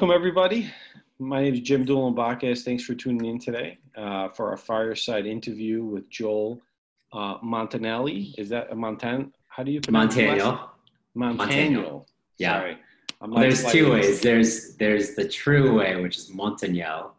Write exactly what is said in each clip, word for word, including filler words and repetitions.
Welcome, everybody. My name is Jim Dulan. Thanks for tuning in today uh, for our fireside interview with Joel uh, Montanelli. Is that a Montan? How do you pronounce it? Montanello. Montanello. Yeah. Sorry. I'm well, there's two ways. There's there's the true way, which is Montanello.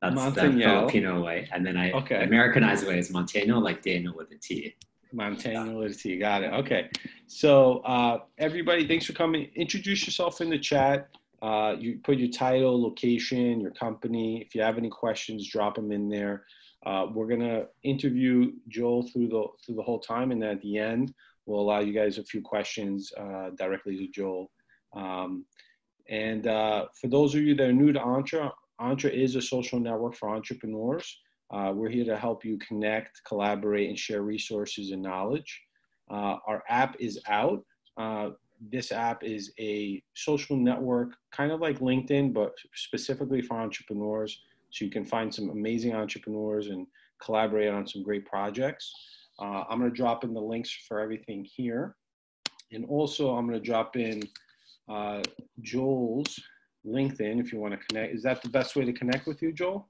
That's Montanello. The Filipino way. And then I okay. the Americanized way is Montanello, like Daniel with a T. Montanello with a T. Got it. Okay. So uh, everybody, thanks for coming. Introduce yourself in the chat. Uh, you put your title, location, your company. If you have any questions, drop them in there. Uh, we're gonna interview Joel through the through the whole time, and at the end, we'll allow you guys a few questions uh, directly to Joel. Um, and uh, for those of you that are new to Entre, Entre is a social network for entrepreneurs. Uh, we're here to help you connect, collaborate, and share resources and knowledge. Uh, our app is out. Uh, This app is a social network, kind of like LinkedIn, but specifically for entrepreneurs. So you can find some amazing entrepreneurs and collaborate on some great projects. Uh, I'm going to drop in the links for everything here. And also I'm going to drop in uh, Joel's LinkedIn if you want to connect. Is that the best way to connect with you, Joel?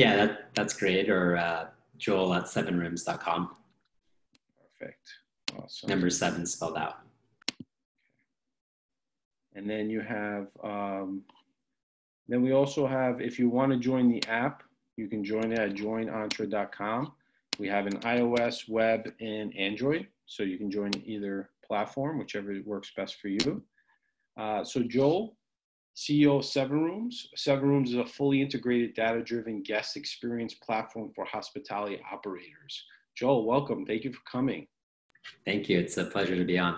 Yeah, that, that's great. Or uh, Joel at seven rooms dot com. Perfect. Awesome. Number seven spelled out. And then you have, um, then we also have, if you want to join the app, you can join it at join entre dot com. We have an iOS, web, and Android. So you can join either platform, whichever works best for you. Uh, so Joel, C E O of SevenRooms. SevenRooms is a fully integrated, data-driven guest experience platform for hospitality operators. Joel, welcome. Thank you for coming. Thank you. It's a pleasure to be on.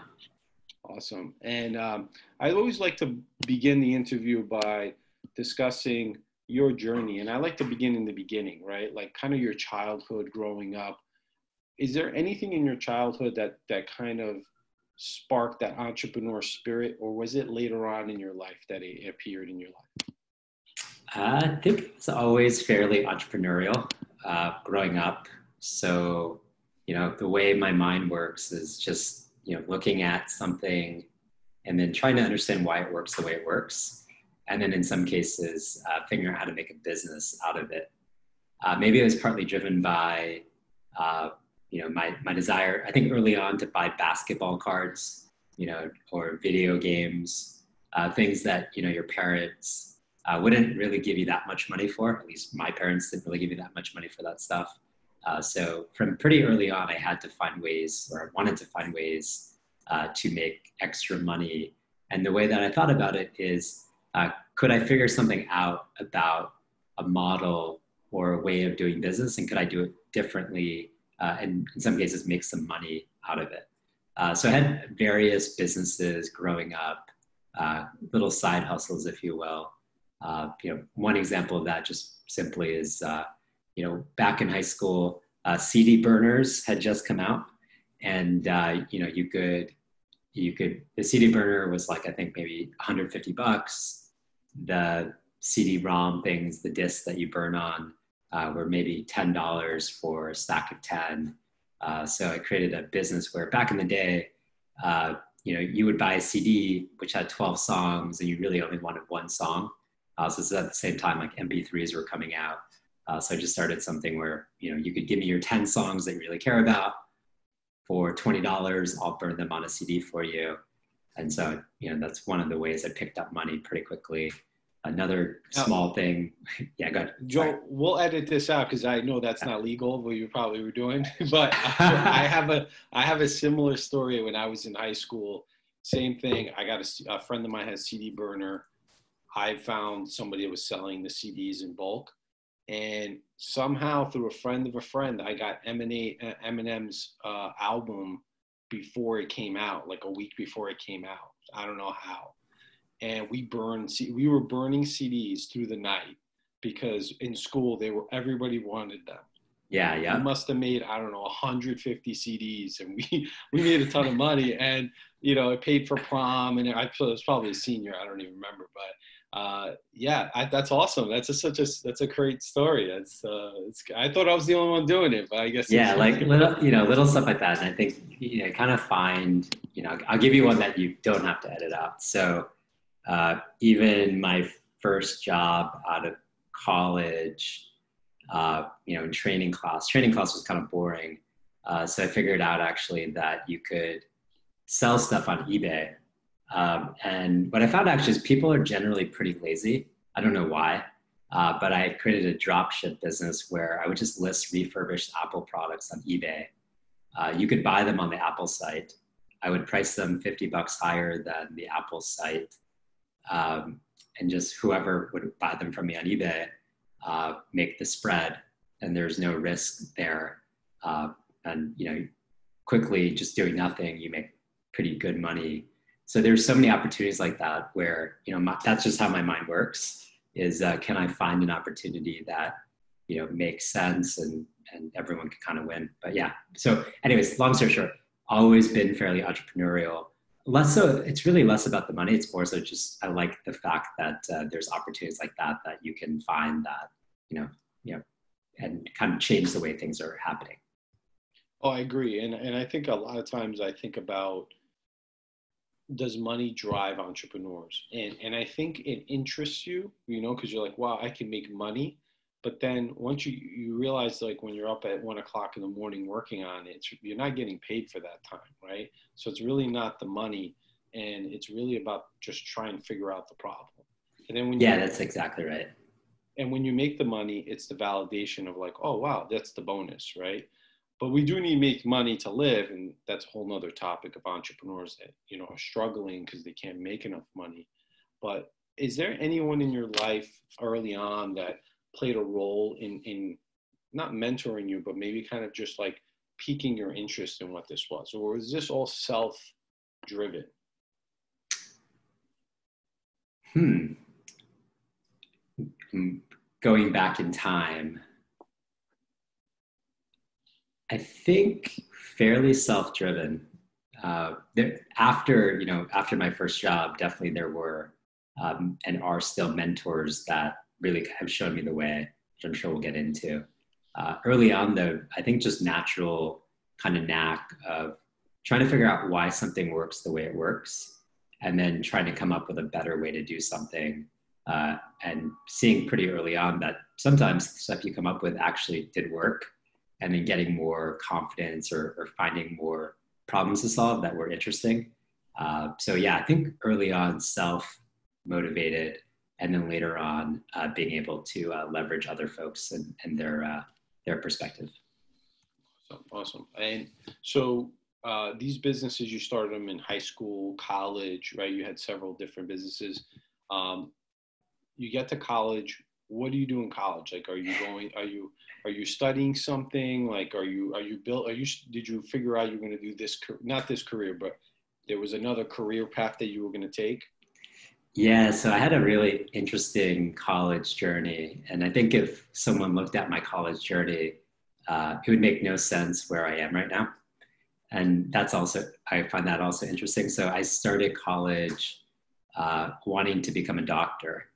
Awesome. And um, I always like to begin the interview by discussing your journey. And I like to begin in the beginning, right? Like kind of your childhood growing up. Is there anything in your childhood that, that kind of sparked that entrepreneur spirit, or was it later on in your life that it appeared in your life? I think it was always fairly entrepreneurial uh, growing up. So, you know, the way my mind works is just, you know, looking at something and then trying to understand why it works the way it works. And then in some cases, uh, figuring out how to make a business out of it. Uh, maybe it was partly driven by, uh, you know, my, my desire, I think early on, to buy basketball cards, you know, or video games, uh, things that, you know, your parents uh, wouldn't really give you that much money for. At least my parents didn't really give me that much money for that stuff. Uh, so from pretty early on, I had to find ways, or I wanted to find ways uh, to make extra money. And the way that I thought about it is, uh, could I figure something out about a model or a way of doing business? And could I do it differently? Uh, and in some cases, make some money out of it. Uh, so I had various businesses growing up, uh, little side hustles, if you will. Uh, you know, one example of that just simply is, uh, you know, back in high school, uh, C D burners had just come out, and uh, you know, you could, you could. The C D burner was like, I think maybe one hundred fifty bucks. The C D ROM things, the discs that you burn on, uh, were maybe ten dollars for a stack of ten. Uh, so I created a business where back in the day, uh, you know, you would buy a C D which had twelve songs, and you really only wanted one song. Uh, so this is at the same time like M P threes were coming out. Uh, so I just started something where, you know, you could give me your ten songs that you really care about for twenty dollars. I'll burn them on a C D for you. And so, you know, that's one of the ways I picked up money pretty quickly. Another small thing. Yeah, go ahead. Joel, we'll edit this out because I know that's not legal, what you probably were doing. But I have a I have a similar story when I was in high school. Same thing. I got a, a friend of mine had a C D burner. I found somebody that was selling the C Ds in bulk. And somehow through a friend of a friend, I got Eminem's uh, album before it came out, like a week before it came out. I don't know how. And we burned, we were burning C Ds through the night because in school they were, everybody wanted them. Yeah, yeah. We must have made, I don't know, one hundred fifty C Ds, and we, we made a ton of money. And, you know, it paid for prom, and I was probably a senior. I don't even remember, but. Uh, yeah, I, that's awesome. That's a, such a, that's a great story. That's, uh, it's, I thought I was the only one doing it, but I guess. Yeah. Like little, you know, little stuff like that. And I think, you know, kind of find, you know, I'll give you one that you don't have to edit out. So, uh, even my first job out of college, uh, you know, in training class. Training class was kind of boring. Uh, so I figured out actually that you could sell stuff on eBay. Um, and what I found actually is people are generally pretty lazy. I don't know why, uh, but I created a dropship business where I would just list refurbished Apple products on eBay. Uh, you could buy them on the Apple site. I would price them fifty bucks higher than the Apple site. Um, and just whoever would buy them from me on eBay, uh, make the spread, and there's no risk there. Uh, and, you know, quickly just doing nothing, you make pretty good money. So there's so many opportunities like that where, you know, my, that's just how my mind works is, uh, can I find an opportunity that, you know, makes sense and, and everyone can kind of win. But yeah, so anyways, long story short, always been fairly entrepreneurial. Less so, it's really less about the money. It's more so just, I like the fact that uh, there's opportunities like that, that you can find that, you know, you know, and kind of change the way things are happening. Oh, I agree. And, and I think a lot of times I think about, does money drive entrepreneurs? And and I think it interests you, you know, because you're like, wow, I can make money. But then once you, you realize, like when you're up at one o'clock in the morning working on it, it's, you're not getting paid for that time, right? So it's really not the money. And it's really about just trying to figure out the problem. And then when you, yeah, that's exactly right. And when you make the money, it's the validation of like, oh, wow, that's the bonus, right? But we do need to make money to live. And that's a whole nother topic of entrepreneurs that, you know, are struggling because they can't make enough money. But is there anyone in your life early on that played a role in, in not mentoring you, but maybe kind of just like piquing your interest in what this was? Or was this all self-driven? Hmm. Going back in time, I think fairly self-driven. Uh, there, after, you know, after my first job, definitely there were um, and are still mentors that really have shown me the way, which I'm sure we'll get into. Uh, early on though, I think just natural kind of knack of trying to figure out why something works the way it works, and then trying to come up with a better way to do something. Uh, and seeing pretty early on that sometimes the stuff you come up with actually did work. And then getting more confidence or, or finding more problems to solve that were interesting. Uh, so yeah, I think early on self-motivated, and then later on uh, being able to uh, leverage other folks and, and their uh, their perspective. Awesome, awesome. And so uh, these businesses, you started them in high school, college, right? You had several different businesses. Um, you get to college. What do you do in college? Like, are you going, are you, are you studying something? Like, are you, are you built, are you, did you figure out you're going to do this, not this career, but there was another career path that you were going to take? Yeah. So I had a really interesting college journey. And I think if someone looked at my college journey, uh, it would make no sense where I am right now. And that's also, I find that also interesting. So I started college, uh, wanting to become a doctor.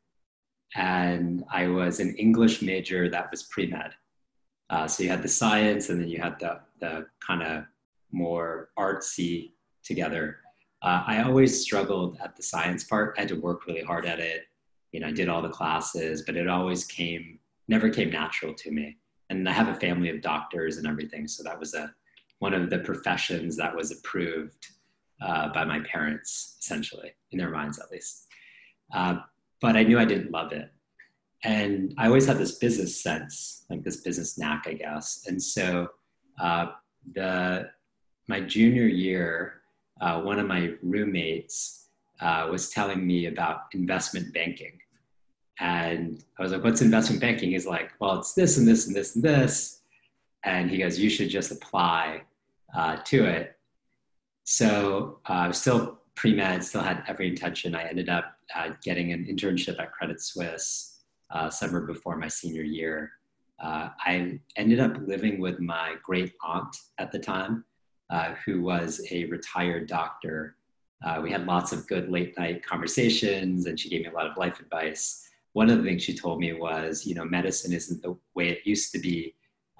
And I was an English major that was pre-med. Uh, so you had the science and then you had the, the kind of more artsy together. Uh, I always struggled at the science part. I had to work really hard at it. You know, I did all the classes, but it always came, never came natural to me. And I have a family of doctors and everything. So that was a, one of the professions that was approved uh, by my parents, essentially, in their minds at least. Uh, But I knew I didn't love it. And I always had this business sense, like this business knack, I guess. And so uh, the my junior year, uh, one of my roommates uh, was telling me about investment banking. And I was like, what's investment banking? He's like, well, it's this and this and this and this. And he goes, you should just apply uh, to it. So uh, I was still pre-med, still had every intention. I ended up uh, getting an internship at Credit Suisse uh, summer before my senior year. Uh, I ended up living with my great aunt at the time, uh, who was a retired doctor. Uh, we had lots of good late night conversations and she gave me a lot of life advice. One of the things she told me was, you know, medicine isn't the way it used to be.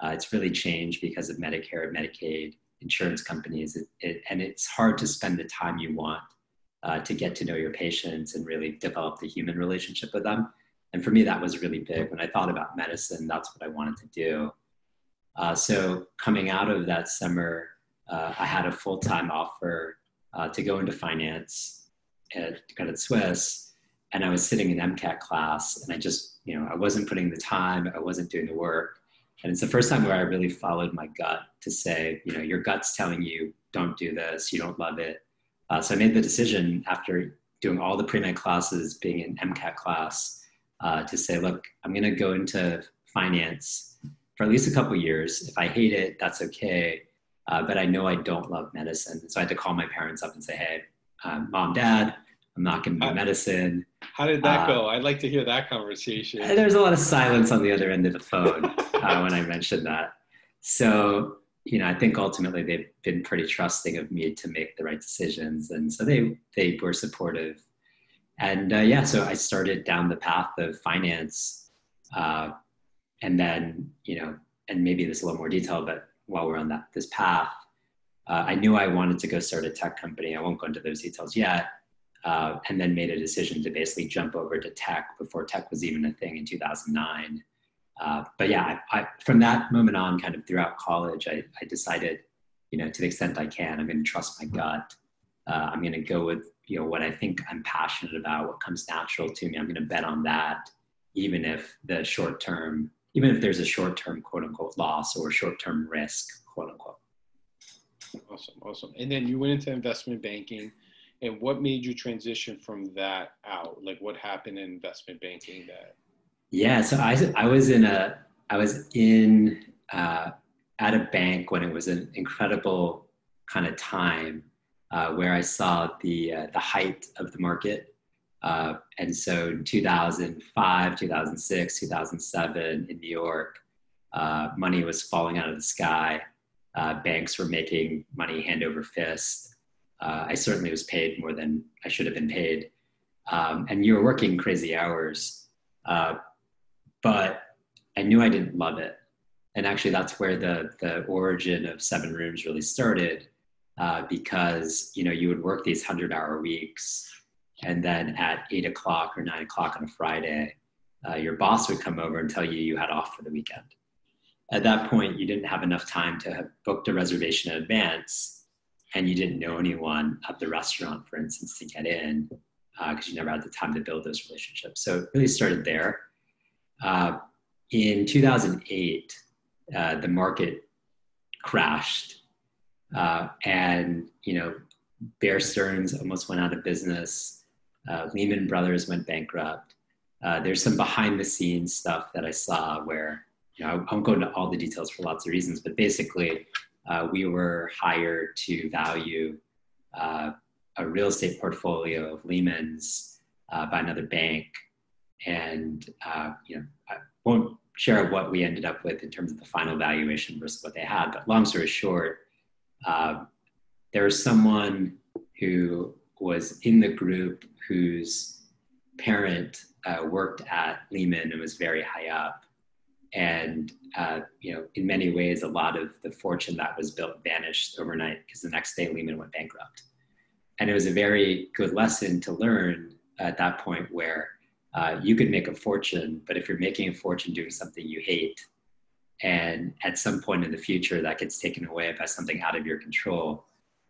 Uh, it's really changed because of Medicare and Medicaid, insurance companies, it, it, and it's hard to spend the time you want uh, to get to know your patients and really develop the human relationship with them. And for me, that was really big. When I thought about medicine, that's what I wanted to do. Uh, so coming out of that summer, uh, I had a full-time offer uh, to go into finance at Credit Suisse. And I was sitting in MCAT class, and I just, you know, I wasn't putting the time, I wasn't doing the work. And it's the first time where I really followed my gut to say, you know, your gut's telling you, don't do this, you don't love it. Uh, so I made the decision after doing all the pre-med classes, being in MCAT class, uh, to say, look, I'm going to go into finance for at least a couple years. If I hate it, that's okay. Uh, but I know I don't love medicine. So I had to call my parents up and say, hey, um, mom, dad, I'm not going to do medicine. How did that uh, go? I'd like to hear that conversation. There's a lot of silence on the other end of the phone uh, when I mentioned that. So, you know, I think ultimately they've been pretty trusting of me to make the right decisions. And so they, they were supportive. And uh, yeah, so I started down the path of finance. Uh, and then, you know, and maybe there's a little more detail, but while we're on that this path, uh, I knew I wanted to go start a tech company. I won't go into those details yet. Uh, and then made a decision to basically jump over to tech before tech was even a thing in two thousand nine. Uh, but yeah, I, I, from that moment on, kind of throughout college, I, I decided, you know, to the extent I can, I'm going to trust my gut. Uh, I'm going to go with, you know, what I think I'm passionate about, what comes natural to me. I'm going to bet on that, even if the short term, even if there's a short term, quote unquote, loss or short term risk, quote unquote. Awesome. Awesome. And then you went into investment banking. And what made you transition from that out? Like what happened in investment banking that? Yeah, so I, I was in a, I was in, uh, at a bank when it was an incredible kind of time uh, where I saw the, uh, the height of the market. Uh, and so in two thousand five, two thousand six, two thousand seven in New York, uh, money was falling out of the sky. Uh, banks were making money hand over fist. Uh, I certainly was paid more than I should have been paid. Um, and you were working crazy hours, uh, but I knew I didn't love it. And actually that's where the, the origin of SevenRooms really started uh, because, you know, you would work these hundred hour weeks and then at eight o'clock or nine o'clock on a Friday, uh, your boss would come over and tell you you had off for the weekend. At that point, you didn't have enough time to have booked a reservation in advance. And you didn't know anyone at the restaurant, for instance, to get in because uh, you never had the time to build those relationships. So it really started there. Uh, in two thousand eight, uh, the market crashed, uh, and you know, Bear Stearns almost went out of business. Uh, Lehman Brothers went bankrupt. Uh, there's some behind-the-scenes stuff that I saw where, you know, I won't go into all the details for lots of reasons, but basically. Uh, we were hired to value uh, a real estate portfolio of Lehman's uh, by another bank, and uh, you know, I won't share what we ended up with in terms of the final valuation versus what they had. But long story short, uh, there was someone who was in the group whose parent uh, worked at Lehman and was very high up. And, uh, you know, in many ways, a lot of the fortune that was built vanished overnight because the next day Lehman went bankrupt. And it was a very good lesson to learn at that point where uh, you could make a fortune, but if you're making a fortune doing something you hate, and at some point in the future that gets taken away by something out of your control,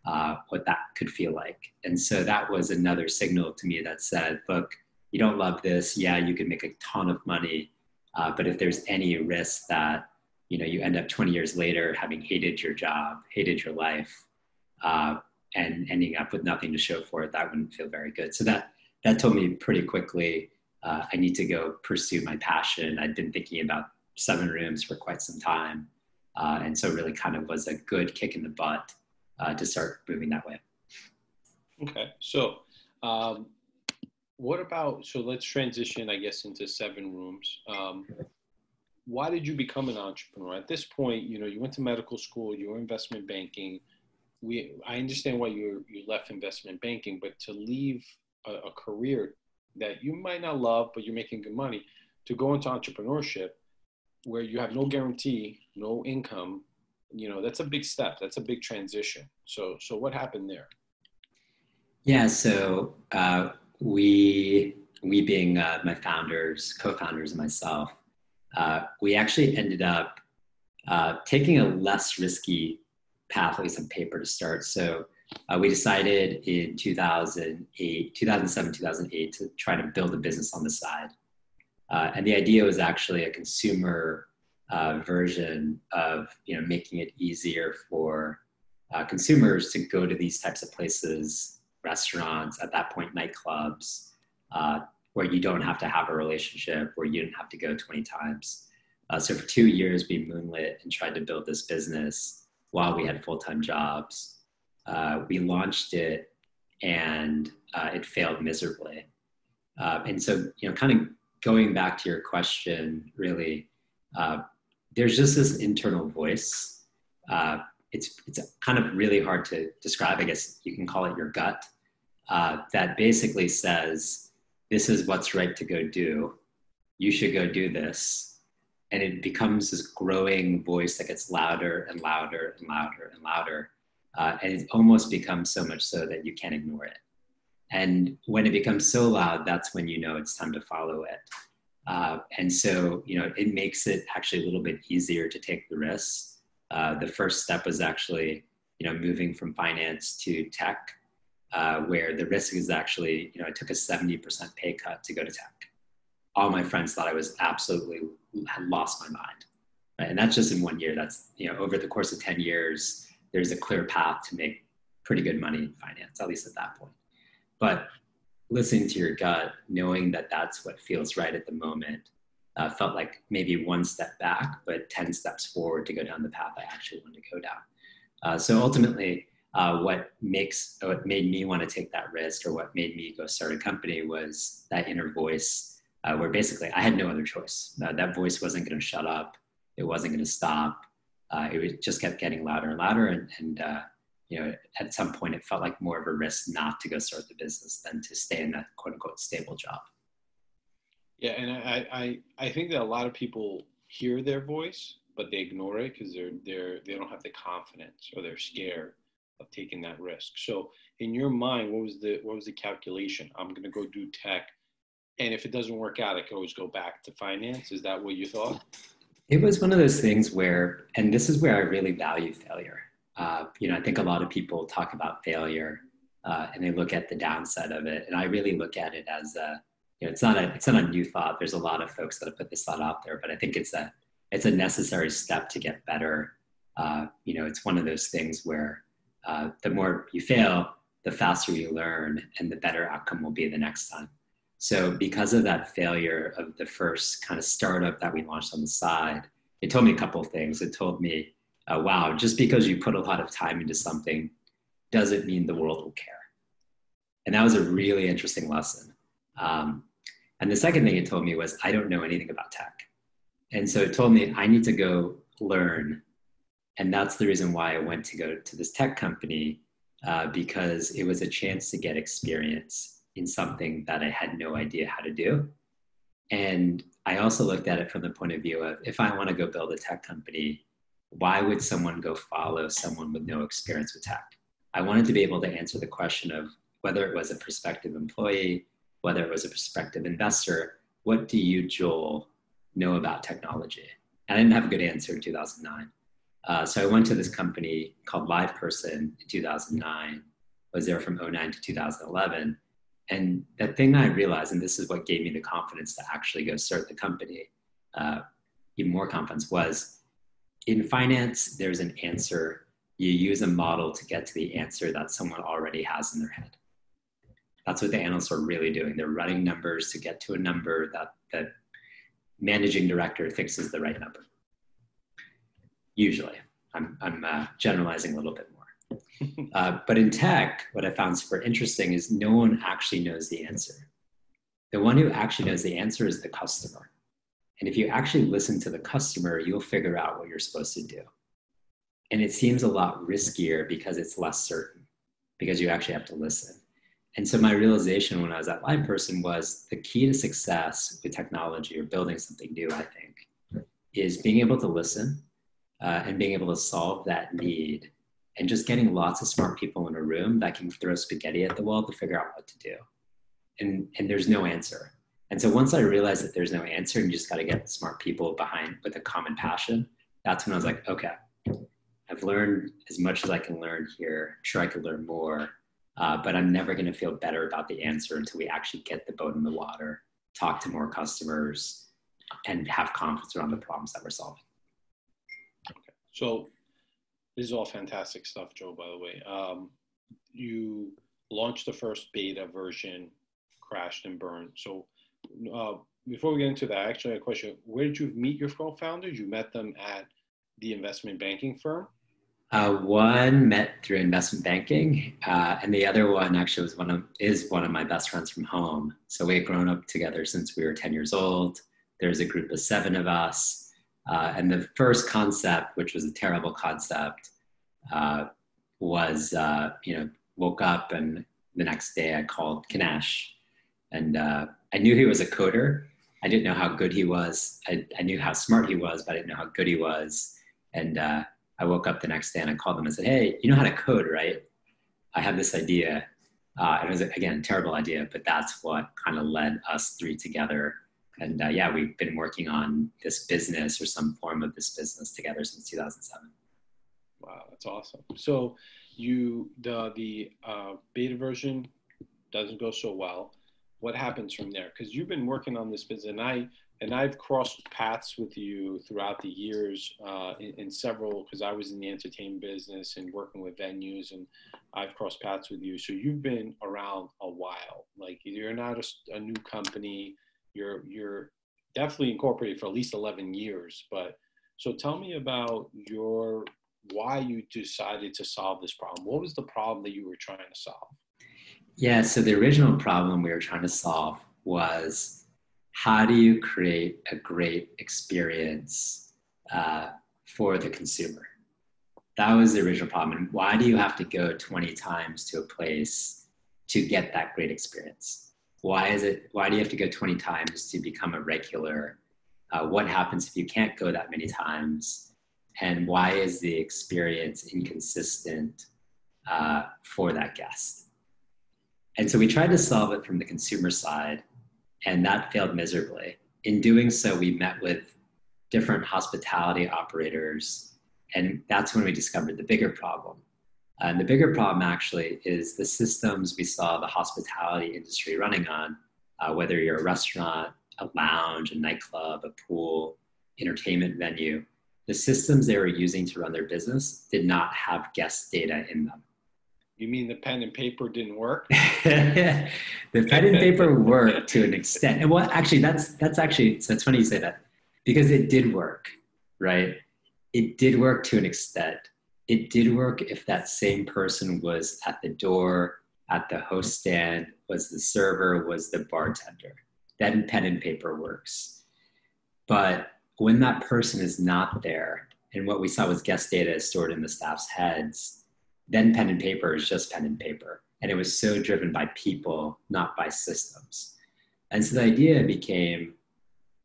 uh, what that could feel like. And so that was another signal to me that said, look, you don't love this. Yeah, you could make a ton of money. Uh, but if there's any risk that, you know, you end up twenty years later having hated your job, hated your life, uh, and ending up with nothing to show for it, that wouldn't feel very good. So that that told me pretty quickly, uh, I need to go pursue my passion. I'd been thinking about SevenRooms for quite some time. Uh, and so really kind of was a good kick in the butt uh, to start moving that way. Okay. So um... what about, so let's transition, I guess, into SevenRooms. Um, why did you become an entrepreneur? At this point, you know, you went to medical school, you were investment banking. We, I understand why you you left investment banking, but to leave a, a career that you might not love, but you're making good money, to go into entrepreneurship where you have no guarantee, no income, you know, that's a big step. That's a big transition. So, so what happened there? Yeah, so... Uh... We, we being uh, my founders, co-founders and myself, uh, we actually ended up uh, taking a less risky path, at least on paper, to start. So uh, we decided in two thousand eight, two thousand seven, two thousand eight to try to build a business on the side. Uh, and the idea was actually a consumer uh, version of, you know, making it easier for uh, consumers to go to these types of places, restaurants, at that point, nightclubs, uh, where you don't have to have a relationship, where you don't have to go twenty times. Uh, so for two years, we moonlit and tried to build this business while we had full-time jobs. Uh, we launched it and uh, it failed miserably. Uh, and so, you know, kind of going back to your question, really, uh, there's just this internal voice. Uh, it's, it's kind of really hard to describe. I guess you can call it your gut, uh, that basically says, this is what's right to go do. You should go do this. And it becomes this growing voice that gets louder and louder and louder and louder. Uh, and it almost becomes so much so that you can't ignore it. And when it becomes so loud, that's when you know it's time to follow it. Uh, and so, you know, it makes it actually a little bit easier to take the risks. Uh, the first step was actually, you know, moving from finance to tech, uh, where the risk is actually, you know, I took a seventy percent pay cut to go to tech. All my friends thought I was absolutely, had lost my mind. Right? And that's just in one year. That's, you know, over the course of ten years, there's a clear path to make pretty good money in finance, at least at that point. But listening to your gut, knowing that that's what feels right at the moment, uh, felt like maybe one step back, but ten steps forward to go down the path I actually wanted to go down. Uh, so ultimately, uh, what makes, what made me want to take that risk, or what made me go start a company, was that inner voice, uh, where basically I had no other choice. Uh, that voice wasn't going to shut up. It wasn't going to stop. Uh, it just kept getting louder and louder. And, and uh, you know, at some point, it felt like more of a risk not to go start the business than to stay in that quote unquote stable job. Yeah, and I I, I think that a lot of people hear their voice, but they ignore it because they're they're they don't have the confidence, or they're scared of taking that risk. So in your mind, what was the what was the calculation? I'm going to go do tech, and if it doesn't work out, I can always go back to finance. Is that what you thought? It was one of those things where, and this is where I really value failure. Uh, you know, I think a lot of people talk about failure uh, and they look at the downside of it, and I really look at it as a, you know, it's not a, it's not a new thought. There's a lot of folks that have put this thought out there, but I think it's a, it's a necessary step to get better. Uh, you know, it's one of those things where uh, the more you fail, the faster you learn, and the better outcome will be the next time. So because of that failure of the first kind of startup that we launched on the side, it told me a couple of things. It told me, uh, wow, just because you put a lot of time into something doesn't mean the world will care. And that was a really interesting lesson. Um, And the second thing it told me was, I don't know anything about tech. And so it told me I need to go learn. And that's the reason why I went to go to this tech company, uh, because it was a chance to get experience in something that I had no idea how to do. And I also looked at it from the point of view of, if I want to go build a tech company, why would someone go follow someone with no experience with tech? I wanted to be able to answer the question of whether it was a prospective employee, whether it was a prospective investor, what do you, Joel, know about technology? And I didn't have a good answer in two thousand nine. Uh, so I went to this company called LivePerson in two thousand nine, was there from oh nine to two thousand eleven. And the thing I realized, and this is what gave me the confidence to actually go start the company, uh, even more confidence, was in finance, there's an answer. You use a model to get to the answer that someone already has in their head. That's what the analysts are really doing. They're running numbers to get to a number that the managing director thinks is the right number. Usually, I'm, I'm uh, generalizing a little bit more. Uh, but in tech, what I found super interesting is no one actually knows the answer. The one who actually knows the answer is the customer. And if you actually listen to the customer, you'll figure out what you're supposed to do. And it seems a lot riskier because it's less certain, because you actually have to listen. And so my realization when I was at LivePerson was, the key to success with technology, or building something new, I think, is being able to listen uh, and being able to solve that need, and just getting lots of smart people in a room that can throw spaghetti at the wall to figure out what to do. And, and there's no answer. And so once I realized that there's no answer and you just got to get smart people behind with a common passion, that's when I was like, okay, I've learned as much as I can learn here. I'm sure I could learn more, uh, but I'm never going to feel better about the answer until we actually get the boat in the water, talk to more customers, and have confidence around the problems that we're solving. Okay. So this is all fantastic stuff, Joe, by the way. Um, you launched the first beta version, crashed and burned. So uh, before we get into that, actually I have a question. Where did you meet your co-founders? You met them at the investment banking firm? Uh, one met through investment banking, uh, and the other one actually was one of, is one of my best friends from home. So we had grown up together since we were ten years old. There's a group of seven of us. Uh, and the first concept, which was a terrible concept, uh, was, uh, you know, woke up and the next day I called Kinesh. And uh, I knew he was a coder. I didn't know how good he was. I, I knew how smart he was, but I didn't know how good he was. And uh, I woke up the next day and I called him and said, hey, you know how to code, right? I have this idea. Uh, and it was, again, a terrible idea, but that's what kind of led us three together. And uh, yeah, we've been working on this business or some form of this business together since two thousand seven. Wow, that's awesome. So you, the, the uh, beta version doesn't go so well. What happens from there? Because you've been working on this business, and I and I've crossed paths with you throughout the years uh, in, in several. Because I was in the entertainment business and working with venues, and I've crossed paths with you. So you've been around a while. Like you're not a, a new company. You're you're definitely incorporated for at least eleven years. But so tell me about your why you decided to solve this problem. What was the problem that you were trying to solve? Yeah, so the original problem we were trying to solve was how do you create a great experience uh, for the consumer? That was the original problem. And why do you have to go twenty times to a place to get that great experience? Why is it? Why do you have to go twenty times to become a regular? Uh, what happens if you can't go that many times? And why is the experience inconsistent uh, for that guest? And so we tried to solve it from the consumer side, and that failed miserably. In doing so, we met with different hospitality operators, and that's when we discovered the bigger problem. And the bigger problem actually is the systems we saw the hospitality industry running on, uh, whether you're a restaurant, a lounge, a nightclub, a pool, entertainment venue. The systems they were using to run their business did not have guest data in them. You mean the pen and paper didn't work? The pen and paper worked to an extent. And well, actually, that's that's actually, so it's funny you say that, because it did work, right? It did work to an extent. It did work if that same person was at the door, at the host stand, was the server, was the bartender. Then pen and paper works. But when that person is not there, and what we saw was guest data is stored in the staff's heads, then pen and paper is just pen and paper. And it was so driven by people, not by systems. And so the idea became,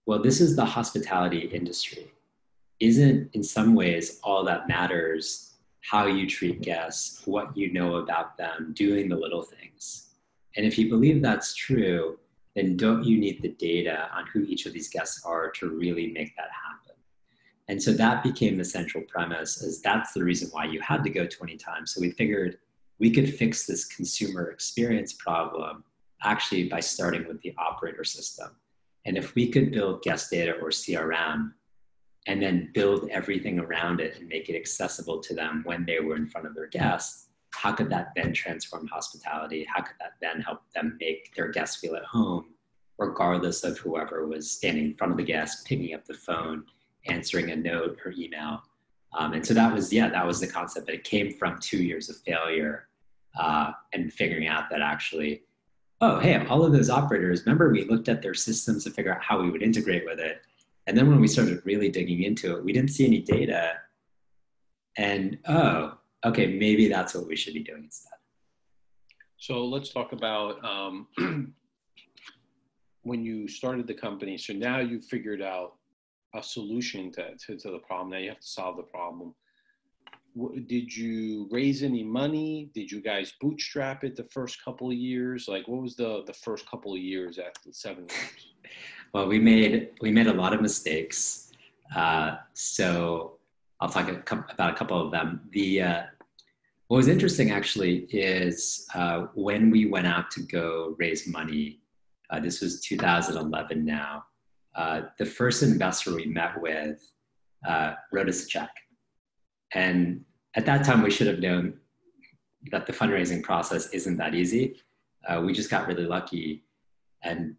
well, this is the hospitality industry. Isn't in some ways all that matters how you treat guests, what you know about them, doing the little things. And if you believe that's true, then don't you need the data on who each of these guests are to really make that happen? And so that became the central premise, is that's the reason why you had to go twenty times. So we figured we could fix this consumer experience problem actually by starting with the operator system. And if we could build guest data or C R M and then build everything around it and make it accessible to them when they were in front of their guests, how could that then transform hospitality? How could that then help them make their guests feel at home, regardless of whoever was standing in front of the guest, picking up the phone, answering a note or email. Um, and so that was, yeah, that was the concept, but it came from two years of failure uh, and figuring out that actually, oh, hey, all of those operators, remember we looked at their systems to figure out how we would integrate with it. And then when we started really digging into it, we didn't see any data. And, oh, okay, maybe that's what we should be doing instead. So let's talk about um, when you started the company. So now you figured out a solution to, to, to the problem. Now you have to solve the problem. Did you raise any money? Did you guys bootstrap it the first couple of years? Like, what was the, the first couple of years after SevenRooms? Well, we made, we made a lot of mistakes. Uh, so I'll talk a co- about a couple of them. The, uh, what was interesting actually is uh, when we went out to go raise money, uh, this was two thousand eleven now, uh, the first investor we met with uh, wrote us a check. And at that time, we should have known that the fundraising process isn't that easy. Uh, we just got really lucky. And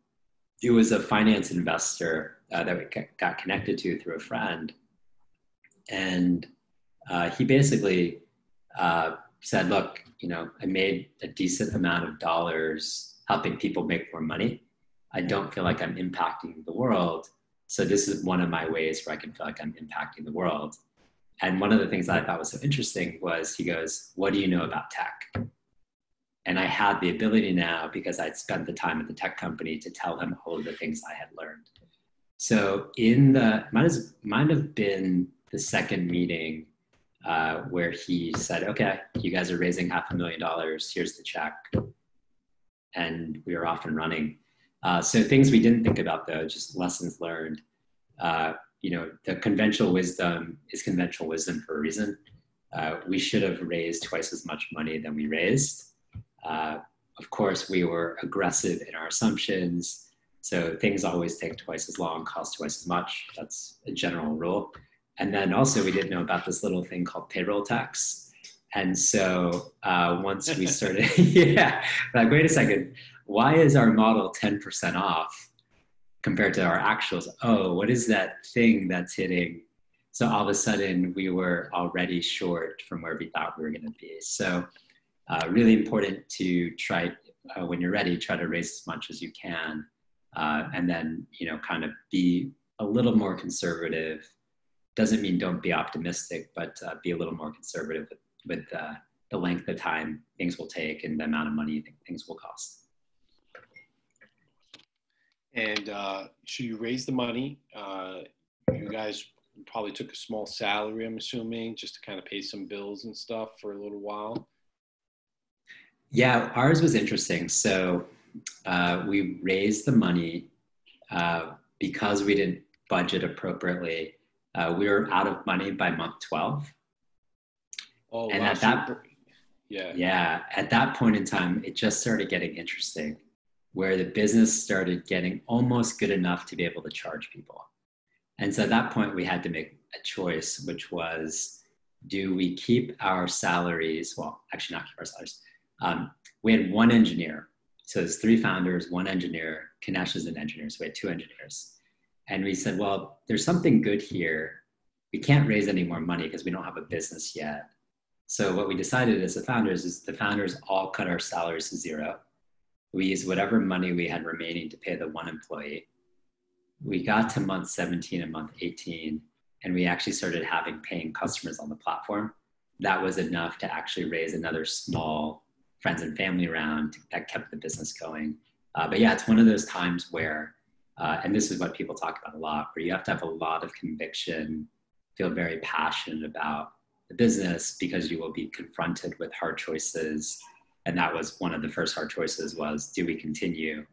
it was a finance investor uh, that we c- got connected to through a friend. And uh, he basically uh, said, look, you know, I made a decent amount of dollars helping people make more money. I don't feel like I'm impacting the world. So this is one of my ways where I can feel like I'm impacting the world. And one of the things that I thought was so interesting was he goes, what do you know about tech? And I had the ability now, because I'd spent the time at the tech company, to tell him all of the things I had learned. So in the, might, as, might have been the second meeting uh, where he said, okay, you guys are raising half a million dollars, here's the check. And we were off and running. Uh, so things we didn't think about though, just lessons learned. Uh, You know, the conventional wisdom is conventional wisdom for a reason. Uh, we should have raised twice as much money than we raised. Uh, of course, we were aggressive in our assumptions. So things always take twice as long, cost twice as much. That's a general rule. And then also we didn't know about this little thing called payroll tax. And so uh, once we started, yeah, like, wait a second, why is our model ten percent off compared to our actuals? Oh, what is that thing that's hitting? So all of a sudden we were already short from where we thought we were gonna be. So uh, really important to try, uh, when you're ready, try to raise as much as you can. Uh, and then, you know, kind of be a little more conservative. Doesn't mean don't be optimistic, but uh, be a little more conservative with, with uh, the length of time things will take and the amount of money you think things will cost. And uh, so you raised the money. Uh, you guys probably took a small salary, I'm assuming, just to kind of pay some bills and stuff for a little while. Yeah, ours was interesting. So uh, we raised the money uh, because we didn't budget appropriately. Uh, we were out of money by month twelve. Oh, and wow. at that, so, yeah, yeah, at that point in time, it just started getting interesting, where the business started getting almost good enough to be able to charge people. And so at that point, we had to make a choice, which was, do we keep our salaries? Well, actually not keep our salaries. Um, we had one engineer. So there's three founders, one engineer, Kinesh is an engineer, so we had two engineers. And we said, well, there's something good here. We can't raise any more money because we don't have a business yet. So what we decided as the founders is the founders all cut our salaries to zero. We used whatever money we had remaining to pay the one employee. We got to month seventeen and month eighteen, and we actually started having paying customers on the platform. That was enough to actually raise another small friends and family round that kept the business going. Uh, but yeah, it's one of those times where, uh, and this is what people talk about a lot, where you have to have a lot of conviction, feel very passionate about the business, because you will be confronted with hard choices. And that was one of the first hard choices was, do we continue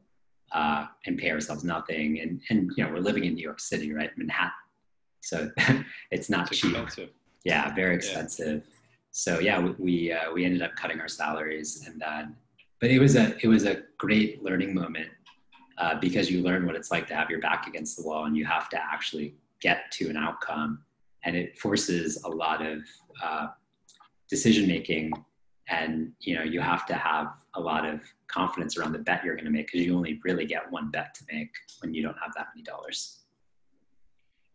uh, and pay ourselves nothing? And, and, you know, we're living in New York City, right? Manhattan. So it's not it's cheap. Expensive. Yeah, very expensive. Yeah. So yeah, we we, uh, we ended up cutting our salaries. And then, but it was a, it was a great learning moment uh, because you learn what it's like to have your back against the wall and you have to actually get to an outcome. And it forces a lot of uh, decision-making. And, you know, you have to have a lot of confidence around the bet you're going to make, because you only really get one bet to make when you don't have that many dollars.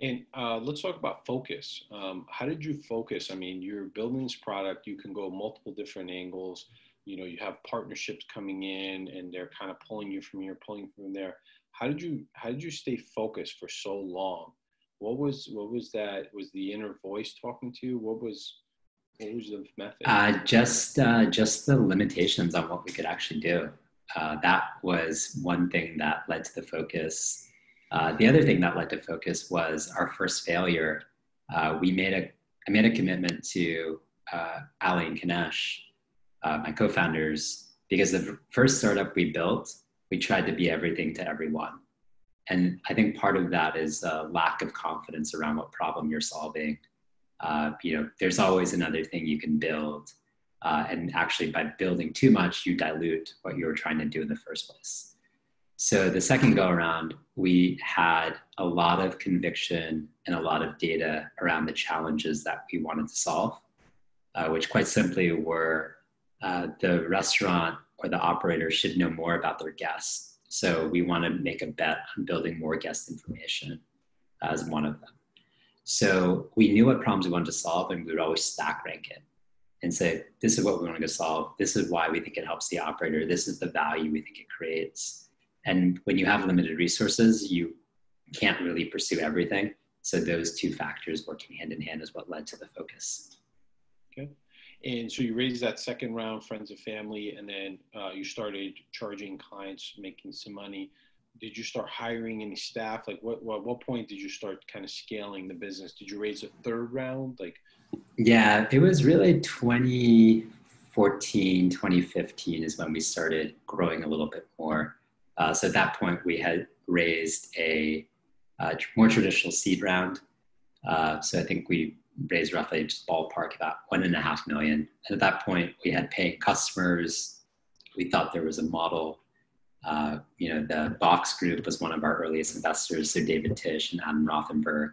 And uh, let's talk about focus. Um, how did you focus? I mean, you're building this product, you can go multiple different angles. You know, you have partnerships coming in and they're kind of pulling you from here, pulling from there. How did you, how did you stay focused for so long? What was, what was that? Was the inner voice talking to you? What was... What was the method? Uh, just, uh, just the limitations on what we could actually do. Uh, that was one thing that led to the focus. Uh, the other thing that led to focus was our first failure. Uh, we made a, I made a commitment to uh, Ali and Kinesh, uh, my co-founders, because the first startup we built, we tried to be everything to everyone. And I think part of that is a lack of confidence around what problem you're solving. Uh, you know, there's always another thing you can build. Uh, and actually by building too much, you dilute what you were trying to do in the first place. So the second go around, we had a lot of conviction and a lot of data around the challenges that we wanted to solve, uh, which quite simply were uh, the restaurant or the operator should know more about their guests. So we want to make a bet on building more guest information as one of them. So we knew what problems we wanted to solve, and we would always stack rank it and say, this is what we want to go solve. This is why we think it helps the operator. This is the value we think it creates. And when you have limited resources, you can't really pursue everything. So those two factors working hand in hand is what led to the focus. Okay. And so you raised that second round, friends and family, and then uh, you started charging clients, making some money. Did you start hiring any staff? Like what, what, what point did you start kind of scaling the business? Did you raise a third round? Like, yeah, it was really twenty fourteen, twenty fifteen is when we started growing a little bit more. Uh, so at that point we had raised a uh, more traditional seed round. Uh, so I think we raised roughly just ballpark about one and a half million. And at that point we had paying customers. We thought there was a model. Uh, you know, the Box Group was one of our earliest investors. So David Tisch and Adam Rothenberg,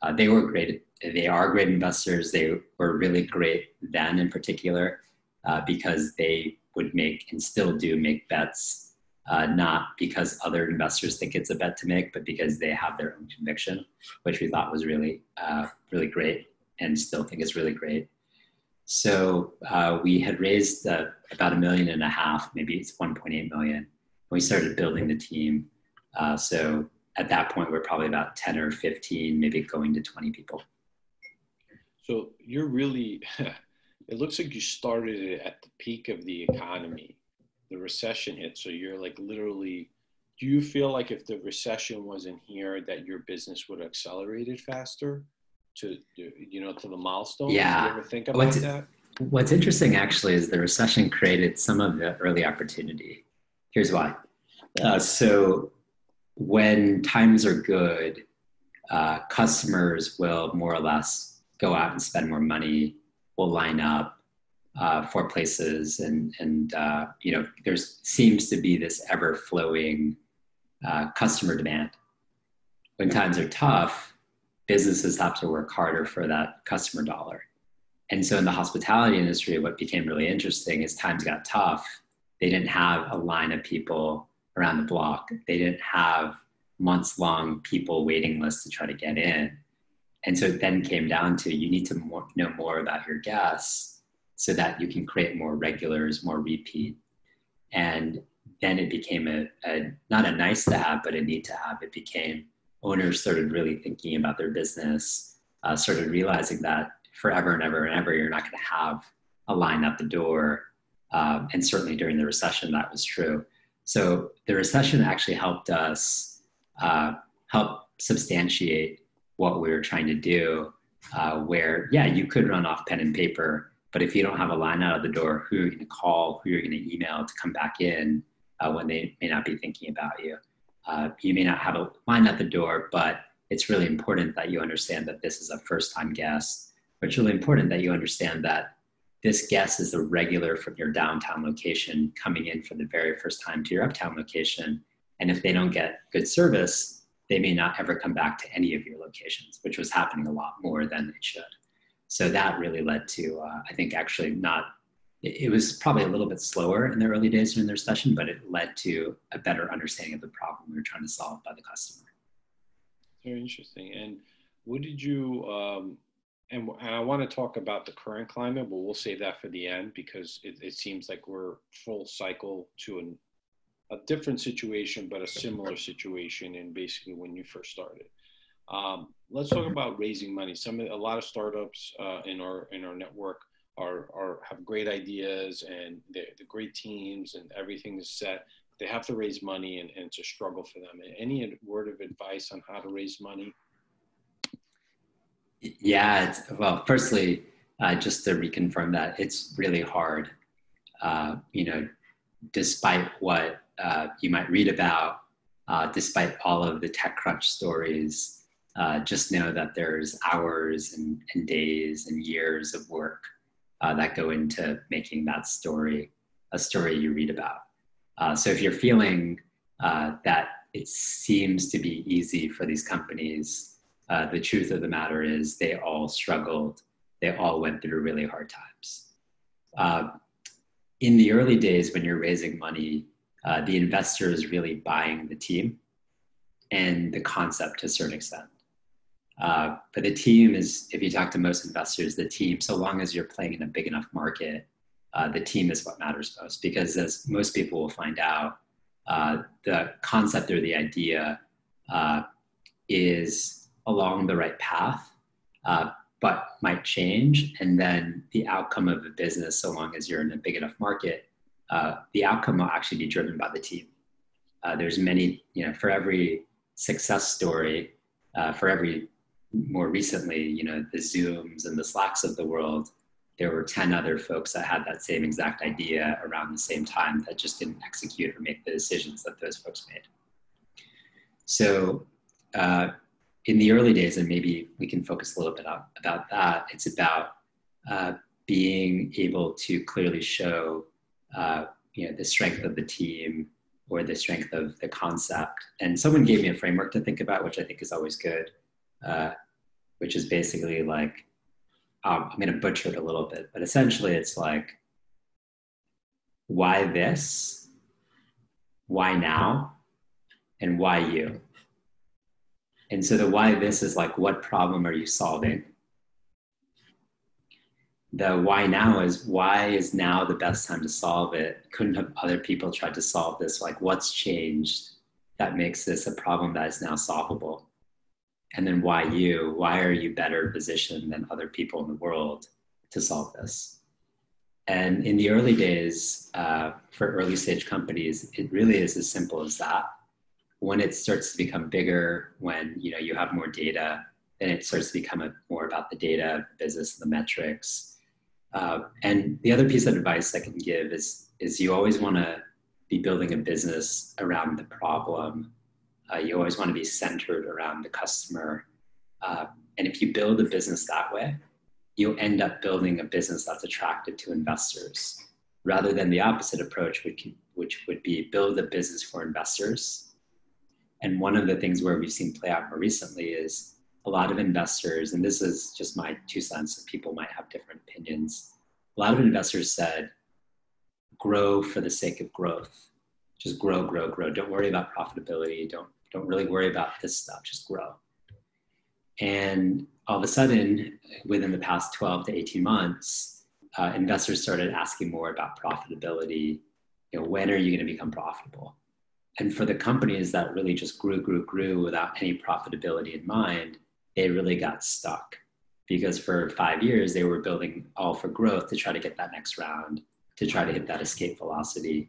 uh, they were great. They are great investors. They were really great then in particular, uh, because they would make and still do make bets, uh, not because other investors think it's a bet to make, but because they have their own conviction, which we thought was really, uh, really great and still think is really great. So uh, we had raised uh, about a million and a half, maybe it's one point eight million. We started building the team. Uh, so at that point, we're probably about ten or fifteen, maybe going to twenty people. So you're really, it looks like you started it at the peak of the economy. The recession hit. So you're like literally, do you feel like if the recession wasn't here, that your business would have accelerated faster to, you know, to the milestones? Yeah. Did you ever think about what's, that? What's interesting actually is the recession created some of the early opportunity. Here's why. Uh, so when times are good, uh, customers will more or less go out and spend more money, will line up uh, for places. And, and uh, you know, there seems to be this ever flowing uh, customer demand. When times are tough, businesses have to work harder for that customer dollar. And so in the hospitality industry, what became really interesting is times got tough. They didn't have a line of people around the block. They didn't have months long people waiting lists to try to get in. And so it then came down to, you need to more, know more about your guests so that you can create more regulars, more repeat. And then it became a, a not a nice to have, but a need to have. It became owners started really thinking about their business, uh, started realizing that forever and ever and ever, you're not going to have a line out the door. Um, and certainly during the recession, that was true. So the recession actually helped us uh, help substantiate what we were trying to do, uh, where, yeah, you could run off pen and paper, but if you don't have a line out of the door, who you're going to call, who you're going to email to come back in uh, when they may not be thinking about you. Uh, you may not have a line out the door, but it's really important that you understand that this is a first-time guest. It's really important that you understand that this guest is a regular from your downtown location coming in for the very first time to your uptown location. And if they don't get good service, they may not ever come back to any of your locations, which was happening a lot more than it should. So that really led to, uh, I think actually not, it, it was probably a little bit slower in the early days during the recession, but it led to a better understanding of the problem we were trying to solve by the customer. Very interesting. And what did you, um... And I want to talk about the current climate, but we'll save that for the end because it, it seems like we're full cycle to an, a different situation, but a similar situation in basically when you first started. Um, let's talk about raising money. Some a lot of startups uh, in our in our network are are have great ideas and the great teams and everything is set. They have to raise money and, and it's a struggle for them. Any word of advice on how to raise money? Yeah, it's, well, firstly, uh, just to reconfirm that it's really hard, uh, you know, despite what uh, you might read about, uh, despite all of the TechCrunch stories, uh, just know that there's hours and, and days and years of work uh, that go into making that story a story you read about. Uh, so if you're feeling uh, that it seems to be easy for these companies, uh, the truth of the matter is they all struggled. They all went through really hard times. Uh, in the early days when you're raising money, uh, the investor is really buying the team and the concept to a certain extent. Uh, but the team is, if you talk to most investors, the team, so long as you're playing in a big enough market, Uh, the team is what matters most, because as most people will find out, uh, the concept or the idea uh, is along the right path, uh, but might change. And then the outcome of a business, so long as you're in a big enough market, uh, the outcome will actually be driven by the team. Uh, there's many, you know, for every success story, uh, for every more recently, you know, the Zooms and the Slacks of the world, there were ten other folks that had that same exact idea around the same time that just didn't execute or make the decisions that those folks made. So uh, in the early days, and maybe we can focus a little bit on, about that, it's about uh, being able to clearly show uh, you know, the strength of the team or the strength of the concept. And someone gave me a framework to think about, which I think is always good, uh, which is basically like, Um, I'm going to butcher it a little bit, but essentially it's like, why this, why now, and why you? And so the why this is like, what problem are you solving? The why now is, why is now the best time to solve it? Couldn't have other people tried to solve this? Like, what's changed that makes this a problem that is now solvable? And then why you? Why are you better positioned than other people in the world to solve this? And in the early days, uh, for early stage companies, it really is as simple as that. When it starts to become bigger, when you know you have more data, then it starts to become a, more about the data, business, the metrics. Uh, and the other piece of advice I can give is, is you always want to be building a business around the problem. Uh, you always want to be centered around the customer. Uh, and if you build a business that way, you'll end up building a business that's attractive to investors, rather than the opposite approach, which, which would be build a business for investors. And one of the things where we've seen play out more recently is a lot of investors, and this is just my two cents, and people might have different opinions. A lot of investors said, grow for the sake of growth. Just grow, grow, grow. Don't worry about profitability. Don't, don't really worry about this stuff. Just grow. And all of a sudden, within the past twelve to eighteen months, uh, investors started asking more about profitability. You know, when are you going to become profitable? And for the companies that really just grew, grew, grew without any profitability in mind, they really got stuck, because for five years, they were building all for growth to try to get that next round, to try to hit that escape velocity.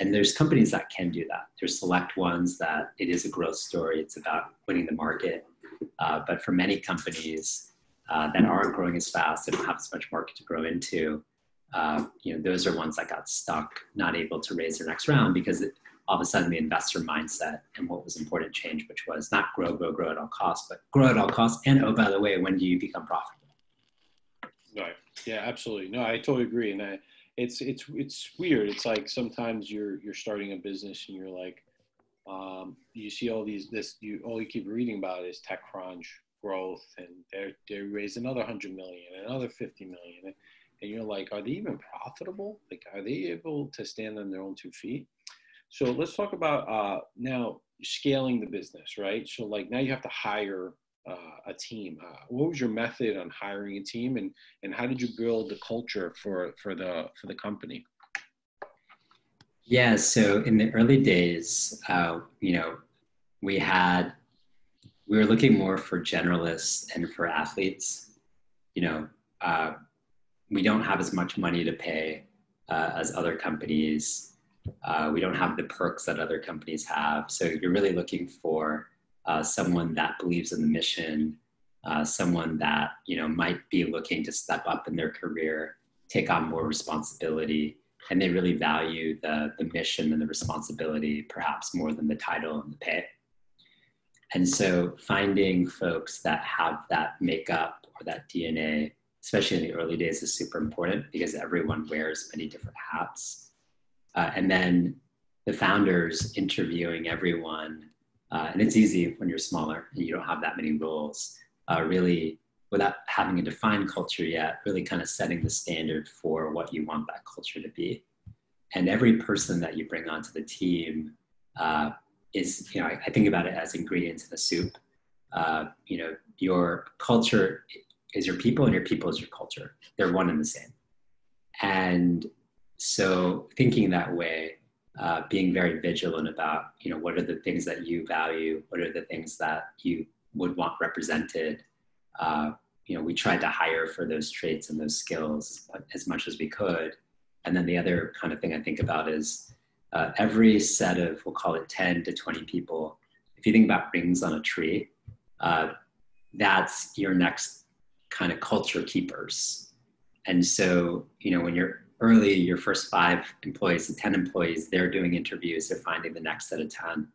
And there's companies that can do that. There's select ones that it is a growth story. It's about winning the market. Uh, but for many companies uh, that aren't growing as fast, they don't have as much market to grow into, uh, you know, those are ones that got stuck, not able to raise their next round, because it, all of a sudden the investor mindset and what was important changed, which was not grow, grow, grow at all costs, but grow at all costs. And oh, by the way, when do you become profitable? Right. Yeah, absolutely. No, I totally agree. And I, It's it's it's weird. It's like sometimes you're you're starting a business and you're like, um, you see all these this you all you keep reading about is TechCrunch growth, and they they raised another hundred million, another fifty million, and, and you're like, are they even profitable? Like, are they able to stand on their own two feet? So let's talk about uh, now scaling the business, right? So like now you have to hire Uh, a team. Uh, what was your method on hiring a team, and and how did you build the culture for for the for the company? Yeah, so in the early days, uh, you know, we had we were looking more for generalists and for athletes. You know, uh, we don't have as much money to pay uh, as other companies. Uh, we don't have the perks that other companies have. So you're really looking for Uh, someone that believes in the mission, uh, someone that, you know, might be looking to step up in their career, take on more responsibility, and they really value the, the mission and the responsibility, perhaps more than the title and the pay. And so finding folks that have that makeup or that D N A, especially in the early days, is super important because everyone wears many different hats. Uh, and then the founders interviewing everyone, uh, and it's easy when you're smaller and you don't have that many roles, uh, really without having a defined culture yet, really kind of setting the standard for what you want that culture to be. And every person that you bring onto the team uh, is, you know, I, I think about it as ingredients in a soup. Uh, you know, your culture is your people and your people is your culture. They're one and the same. And so thinking that way, uh, being very vigilant about, you know, what are the things that you value? What are the things that you would want represented? Uh, you know, we tried to hire for those traits and those skills as much as we could. And then the other kind of thing I think about is uh, every set of, we'll call it ten to twenty people. If you think about rings on a tree, uh, that's your next kind of culture keepers. And so, you know, when you're early, your first five employees to ten employees, they're doing interviews, they're finding the next set of ten.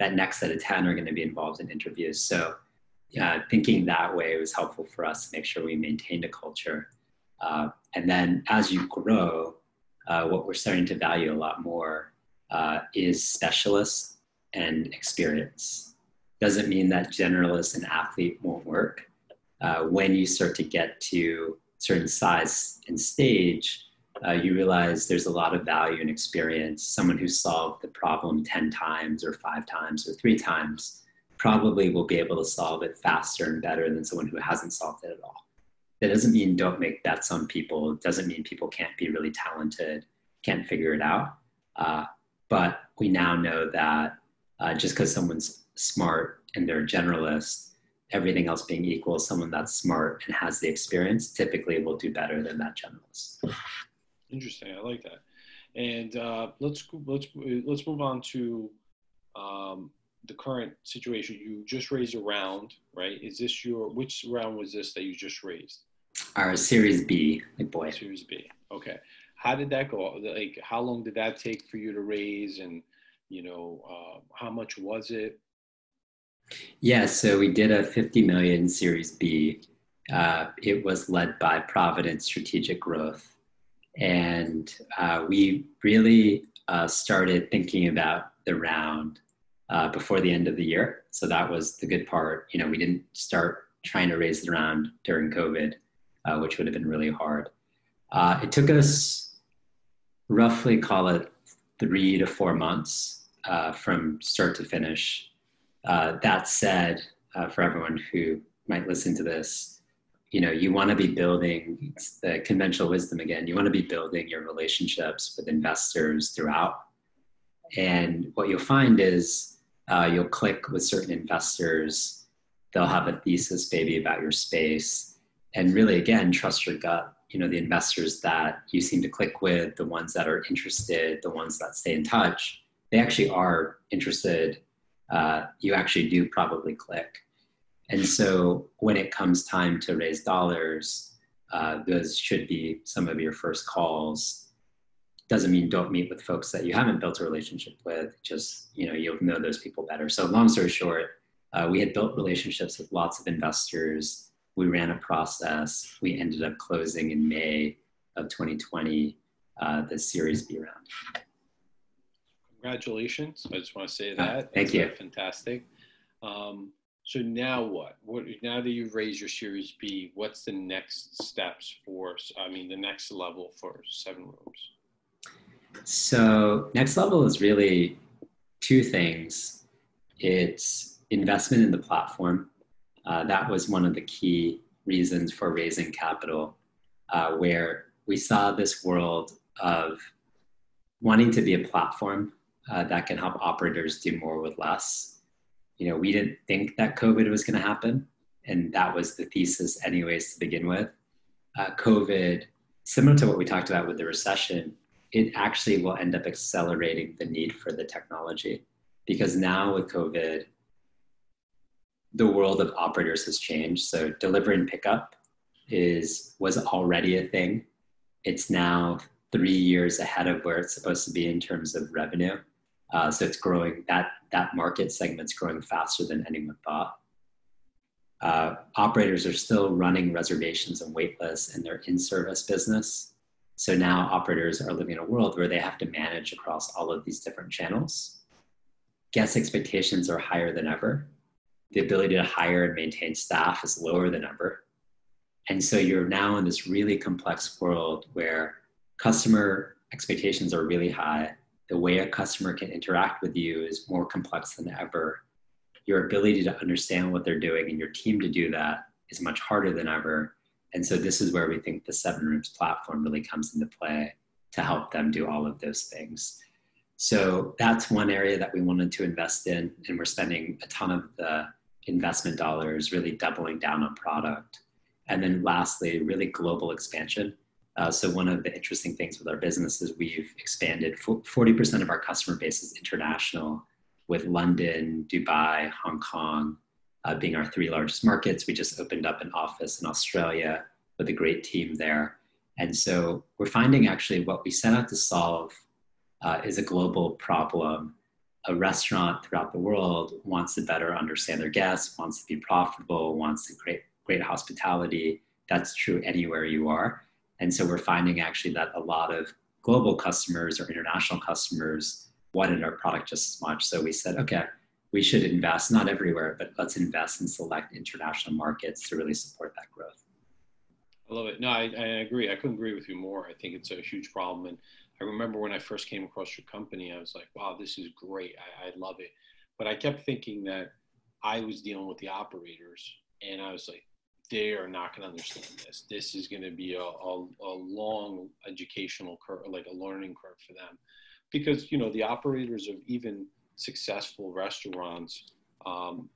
That next set of ten are going to be involved in interviews. So uh, thinking that way was helpful for us to make sure we maintained a culture. Uh, and then as you grow, uh, what we're starting to value a lot more uh, is specialists and experience. Doesn't mean that generalist and athlete won't work. Uh, when you start to get to certain size and stage, uh, you realize there's a lot of value and experience. Someone who solved the problem ten times or five times or three times probably will be able to solve it faster and better than someone who hasn't solved it at all. That doesn't mean don't make bets on people. It doesn't mean people can't be really talented, can't figure it out. Uh, but we now know that uh, just because someone's smart and they're a generalist, everything else being equal, someone that's smart and has the experience typically will do better than that generalist. Interesting. I like that. And uh, let's let's let's move on to um, the current situation. You just raised a round, right? Is this your which round was this that you just raised? Our Series B, like boy. Series B. Okay. How did that go? Like, how long did that take for you to raise? And you know, uh, how much was it? Yeah, so we did a fifty million Series B. Uh, it was led by Providence Strategic Growth. And uh, we really uh, started thinking about the round uh, before the end of the year. So that was the good part. You know, we didn't start trying to raise the round during COVID, uh, which would have been really hard. Uh, it took us roughly, call it three to four months uh, from start to finish. Uh, that said, uh, for everyone who might listen to this, you know, you want to be building, it's the conventional wisdom again, you want to be building your relationships with investors throughout. And what you'll find is uh, you'll click with certain investors, they'll have a thesis maybe about your space, and really, again, trust your gut. You know, the investors that you seem to click with, the ones that are interested, the ones that stay in touch, they actually are interested. Uh, you actually do probably click. And so when it comes time to raise dollars, uh, those should be some of your first calls. Doesn't mean don't meet with folks that you haven't built a relationship with, just, you know, you'll know those people better. So long story short, uh, we had built relationships with lots of investors. We ran a process. We ended up closing in May of twenty twenty, uh, the Series B round. Congratulations. I just want to say that. Uh, thank That's you. Fantastic. Um, so now what? What? Now that you've raised your Series B, what's the next steps for, I mean, the next level for SevenRooms? So next level is really two things. It's investment in the platform. Uh, that was one of the key reasons for raising capital, uh, where we saw this world of wanting to be a platform Uh, that can help operators do more with less. You know, we didn't think that COVID was going to happen, and that was the thesis anyways to begin with. Uh, COVID, similar to what we talked about with the recession, it actually will end up accelerating the need for the technology, because now with COVID, the world of operators has changed. So delivery and pickup is was already a thing. It's now three years ahead of where it's supposed to be in terms of revenue. Uh, so it's growing, that, that market segment's growing faster than anyone thought. Uh, operators are still running reservations and wait lists in their in-service business. So now operators are living in a world where they have to manage across all of these different channels. Guest expectations are higher than ever. The ability to hire and maintain staff is lower than ever. And so you're now in this really complex world where customer expectations are really high. The way a customer can interact with you is more complex than ever. Your ability to understand what they're doing and your team to do that is much harder than ever. And so this is where we think the SevenRooms platform really comes into play to help them do all of those things. So that's one area that we wanted to invest in, and we're spending a ton of the investment dollars really doubling down on product. And then lastly, really global expansion. Uh, so one of the interesting things with our business is we've expanded. forty percent of our customer base is international, with London, Dubai, Hong Kong uh, being our three largest markets. We just opened up an office in Australia with a great team there. And so we're finding actually what we set out to solve uh, is a global problem. A restaurant throughout the world wants to better understand their guests, wants to be profitable, wants to create great hospitality. That's true anywhere you are. And so we're finding actually that a lot of global customers or international customers wanted our product just as much. So we said, okay, we should invest, not everywhere, but let's invest in select international markets to really support that growth. I love it. No, I, I agree. I couldn't agree with you more. I think it's a huge problem. And I remember when I first came across your company, I was like, wow, this is great. I, I love it. But I kept thinking that I was dealing with the operators, and I was like, they are not going to understand this. This is going to be a, a, a long educational curve, like a learning curve for them. Because, you know, the operators of even successful restaurants, um,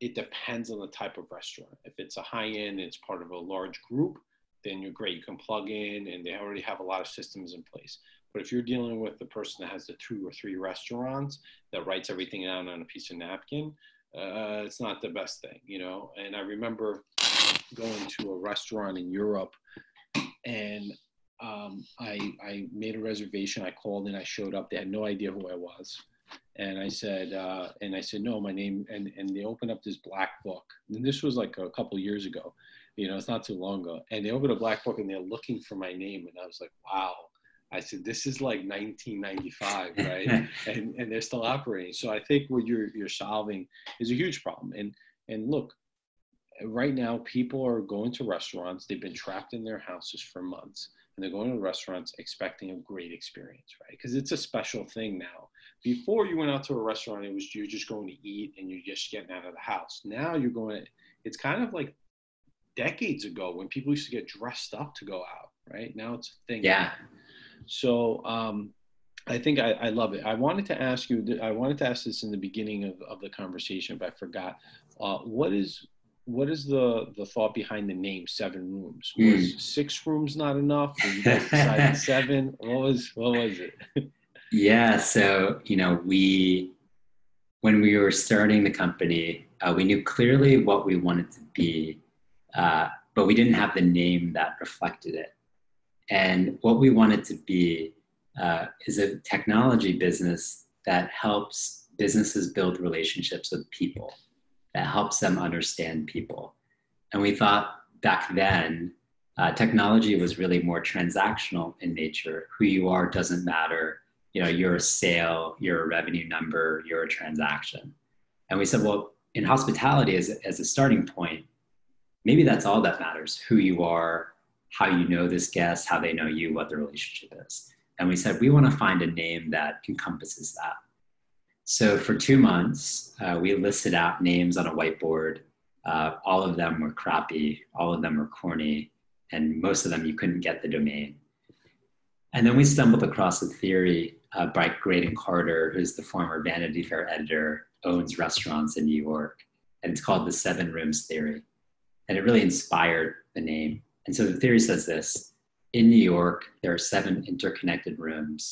it depends on the type of restaurant. If it's a high end, it's part of a large group, then you're great. You can plug in and they already have a lot of systems in place. But if you're dealing with the person that has the two or three restaurants that writes everything down on a piece of napkin, uh, it's not the best thing, you know? And I remember going to a restaurant in Europe, and Um, I, I made a reservation. I called and I showed up. They had no idea who I was. And I said, uh, and I said, no, my name, and, and they opened up this black book. And this was like a couple years ago, you know, it's not too long ago. And they opened a black book and they're looking for my name. And I was like, wow. I said, this is like nineteen ninety-five, right? and, and they're still operating. So I think what you're, you're solving is a huge problem. And, and look, right now people are going to restaurants. They've been trapped in their houses for months. And they're going to restaurants expecting a great experience, right? Because it's a special thing now. Before you went out to a restaurant, it was you're just going to eat and you're just getting out of the house. Now you're going to, it's kind of like decades ago when people used to get dressed up to go out, right? Now it's a thing. Yeah. So um, I think I, I love it. I wanted to ask you, I wanted to ask this in the beginning of, of the conversation, but I forgot. Uh, what is What is the, the thought behind the name SevenRooms? Was mm. six rooms not enough? Did you guys decide seven? What was what was it? Yeah, so you know, we when we were starting the company, uh, we knew clearly what we wanted to be, uh, but we didn't have the name that reflected it. And what we wanted to be uh, is a technology business that helps businesses build relationships with people, that helps them understand people. And we thought back then, uh, technology was really more transactional in nature. Who you are doesn't matter. You know, you're a sale, you're a revenue number, you're a transaction. And we said, well, in hospitality as, as a starting point, maybe that's all that matters, who you are, how you know this guest, how they know you, what the relationship is. And we said, we want to find a name that encompasses that. So for two months, uh, we listed out names on a whiteboard. Uh, all of them were crappy, all of them were corny, and most of them you couldn't get the domain. And then we stumbled across a theory uh, by Graydon Carter, who's the former Vanity Fair editor, owns restaurants in New York, and it's called the SevenRooms theory. And it really inspired the name. And so the theory says this: in New York, there are seven interconnected rooms,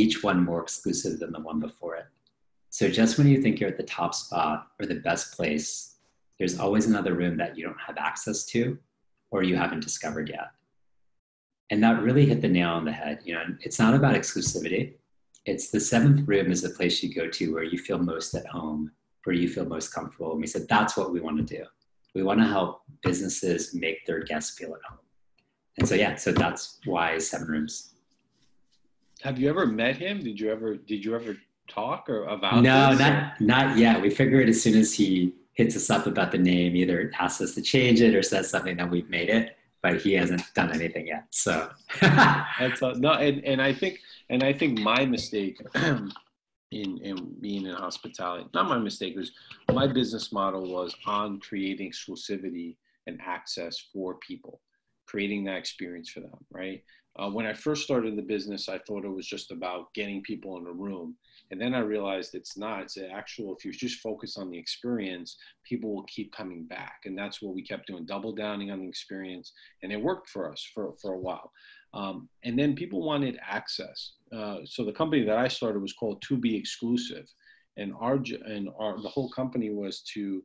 each one more exclusive than the one before it. So just when you think you're at the top spot or the best place, there's always another room that you don't have access to or you haven't discovered yet. And that really hit the nail on the head. You know, it's not about exclusivity. It's the seventh room is the place you go to where you feel most at home, where you feel most comfortable. And we said, that's what we want to do. We want to help businesses make their guests feel at home. And so, yeah, so that's why Seven Rooms. Have you ever met him? Did you ever, did you ever talk or about No, this? not, not yet. We figured as soon as he hits us up about the name, either asks us to change it or says something that we've made it, but he hasn't done anything yet. So that's a, no, and, and I think, and I think my mistake in, in being in hospitality, not my mistake, was my business model was on creating exclusivity and access for people, creating that experience for them, right? Uh, when I first started the business, I thought it was just about getting people in a room. And then I realized it's not. It's an actual, if you just focus on the experience, people will keep coming back. And that's what we kept doing, double downing on the experience. And it worked for us for, for a while. Um, and then people wanted access. Uh, so the company that I started was called To Be Exclusive. And our and our the whole company was to